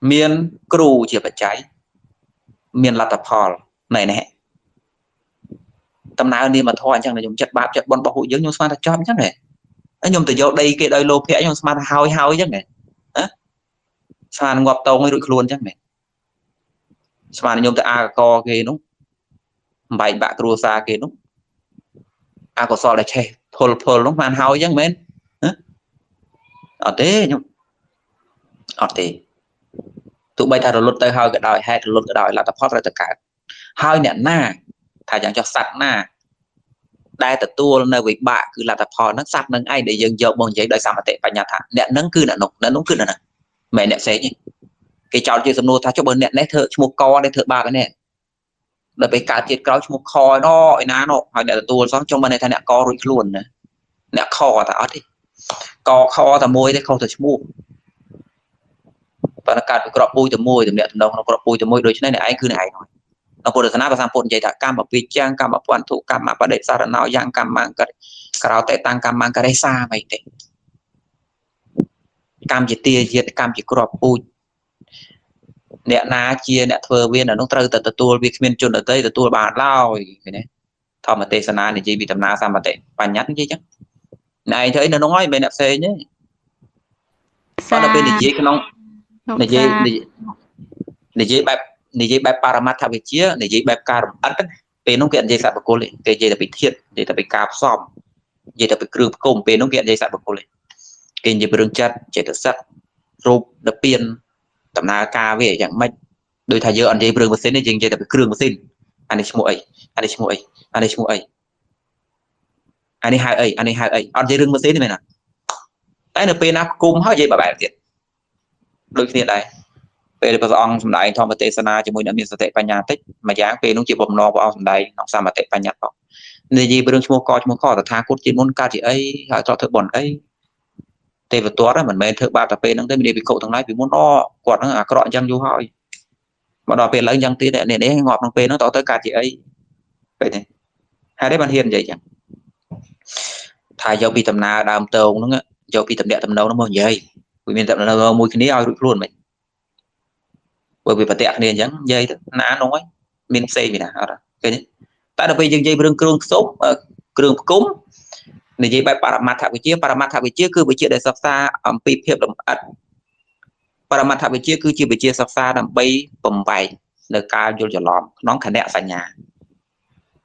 miền cừu chỉ phải cháy, miền là tập hòn này này, tầm nào đi mà thôi chẳng là dùng chất bạc chất bón bảo hộ dưỡng nhung smart cho chắc này, nhung từ dạo đây kia đây lô phe nhung smart hao chắc này, sàn ngọc tàu ngay đuổi luôn chắc này. Sao mà nhôm ta a co kia nó bảy bạc rùa xa kia nó a co so là che thol nó màn hao chẳng mến ở thế nhung ở thế tụi bay thà rồi lột tay hao cái đòi hay lột cái đòi là tập hót ra tất cả hao nhẹ na thà chẳng cho sạch na đai tập tua nơi với bạc cứ là tập hót nó sạch nâng ai để dừng dậu bằng giấy đời sao mà tệ phải nhà thà nhẹ nâng cứ là nục nâng núng cứ là mẹ nhẹ xé nhỉ cái cháu chơi sầm nô tha cho bờ nẹt nét thợ một co đây thợ ba cái nẹt đợi về cá tiệt cáo cho một kho đó ná nọ hỏi nẹt tua xong trong bên này thằng nẹt co rồi luôn nè nẹt kho ta đi co kho ta môi đấy không thể mua và nó cạn cái cọp bôi từ môi từ nẹt từ đông nó cọp bôi từ môi đôi chân này anh cứ này nói nó còn được thằng nào sang phun chạy thả cam bảo vi trang cam bảo quan thủ cam mà bắt đệ sao nào giang cam mang cái cào tay tăng cam mang cái đấy xa mày đấy cam chỉ tia diệt cam chỉ cọp bôi nè na chia nè thưa viên là nó trơ tật tua việc miền trung ở tây tật tua bà lao cái này thọ mà tây sơn na này chỉ bị tầm na sao mà tệ bàn nhát chứ chắc này thấy nó nói bên nạp xe nhé sao là bên này dễ cái nông này dễ bẹp này dễ bẹp paramatha về chia này dễ bẹp cà ắt bên nó kiện dễ sạt bạc cô lệ cái dễ là bị thiệt dễ là bị cạp xòm dễ là bị cướp cùng bên nó kiện dễ sạt bạc cô lệ cái dễ bị rung chặt dễ được sắt rộp đập biên tầm nào ca về chẳng mấy đôi thay giờ anh chơi bường một xin đấy chừng chơi tập bường một xin anh ấy mua ấy anh ấy hai ấy anh chơi bường một xin thì mày nào đấy là pin áp cung hết vậy bà bè thiệt đôi khi này về được bao ông sầm đại thọ mà tệ sana chỉ muốn nắm miếng tệ panh nhà tích mà dáng về nó chỉ bầm no vào sầm đại nó sao mà tệ panh nhạt không nên gì bường mua co là tha cốt chỉ muốn ca chỉ ấy hỏi cho thợ bẩn ấy tê vật toát đó mình mê thợ ba tập pe năng tới mình đi cậu thằng này vì muốn no quạt nó à có đoạn chăn du hỏi mà đòi pe lấy chăn tí để nè để ngọt nó pe nó tỏ tới cả chị ấy vậy này hai đấy bạn hiền vậy chẳng thay dầu bị tầm na đàm tàu nó á dầu bị tầm đẹ tầm nấu nó mồi dây vì mình tầm nấu mùi cái ní ao luôn mình bởi vì bà tẹt nè chẳng dây đó ná nó ấy mình xây mình nào đó cái này tại là bây giờ dây bưng kêu sốt kêu cúm này dây bài paramatha vị chia cứ vị chia để sắp xa âm pi phép làm ắt paramatha vị chia cứ chia vị chia sắp xa làm bay bầm vầy là ca vô trở lòm nón khả nẹt sàn nhà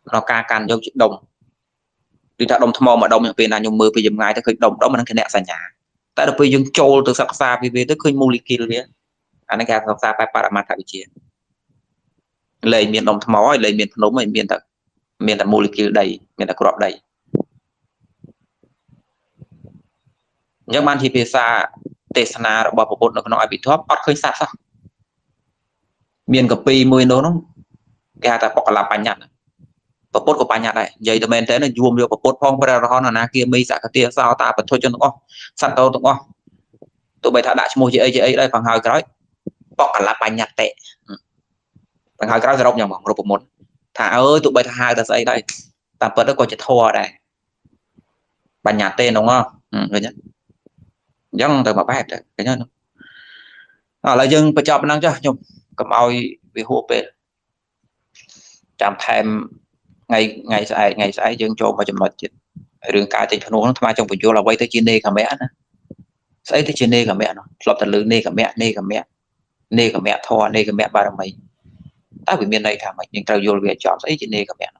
nó ca can vô đồng đi thợ đồng tham mò mà đồng những bên là nhung mưa bây giờ ngày ta khởi đồng đó mà nó khả nẹt sàn nhà tại là bây giờ trôi từ sắp xa về tới khởi molecule đấy anh ấy ca sắp xa bài paramatha vị chia lấy miền đồng tham mò lấy miền nấu mày miền ta molecule đầy miền ta crop đầy nhưng mà thì về xa tê sana bỏ bộ nó bị thoát bắt khơi xa sao miền cà phê môi nó គេហៅថាបកលបញ្ញត្តិពពុទ្ធក៏បញ្ញត្តិដែរនិយាយតែមែនតើយួមយកពពុទ្ធផងព្រះរហន្តអនាគាមីសកតិសោតាបធុជនទាំងអស់សត្វតោទាំងអស់ទោះបីថាដាក់ឈ្មោះជាអីដែរផងហើយក្រោយបកលបញ្ញត្តិទាំងហើយក្រោយសរុបយ៉ាងមករូបមន្តថាអើយទោះបីថាហៅតែស្អីដែរតាមពិតក៏ជាធម៌ដែរបញ្ញត្តិទេហ្នឹងហ៎ឃើញទេអញ្ចឹងទៅមកបែបទៅឃើញទេឥឡូវយើងបញ្ចប់ប៉ុណ្ណឹងចុះខ្ញុំកុំឲ្យវាហួសពេលចាំថែមថ្ងៃស្អែកយើងចូលមកចំណុចទៀតរឿងការចេញភ្នូហ្នឹងថ្មចង់បញ្យល់អ្វីទៅជានេកមៈណាស្អីទៅជានេកមៈនោះធ្លាប់តែលើនេកមៈធម៌នេកមៈបារមីតើវាមានន័យថាម៉េចយើងត្រូវយល់វាចប់ស្អីជានេកមៈនោះ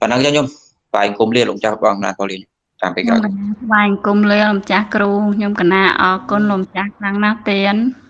ប៉ុណ្ណឹងចុះខ្ញុំបាយគុំលាលោកចាស់បងណាក៏លាតាមពេលក្រោយបាយគុំលាលោកចាស់គ្រូខ្ញុំកណាអរគុណលោកចាស់ខ្លាំងណាស់ទៀត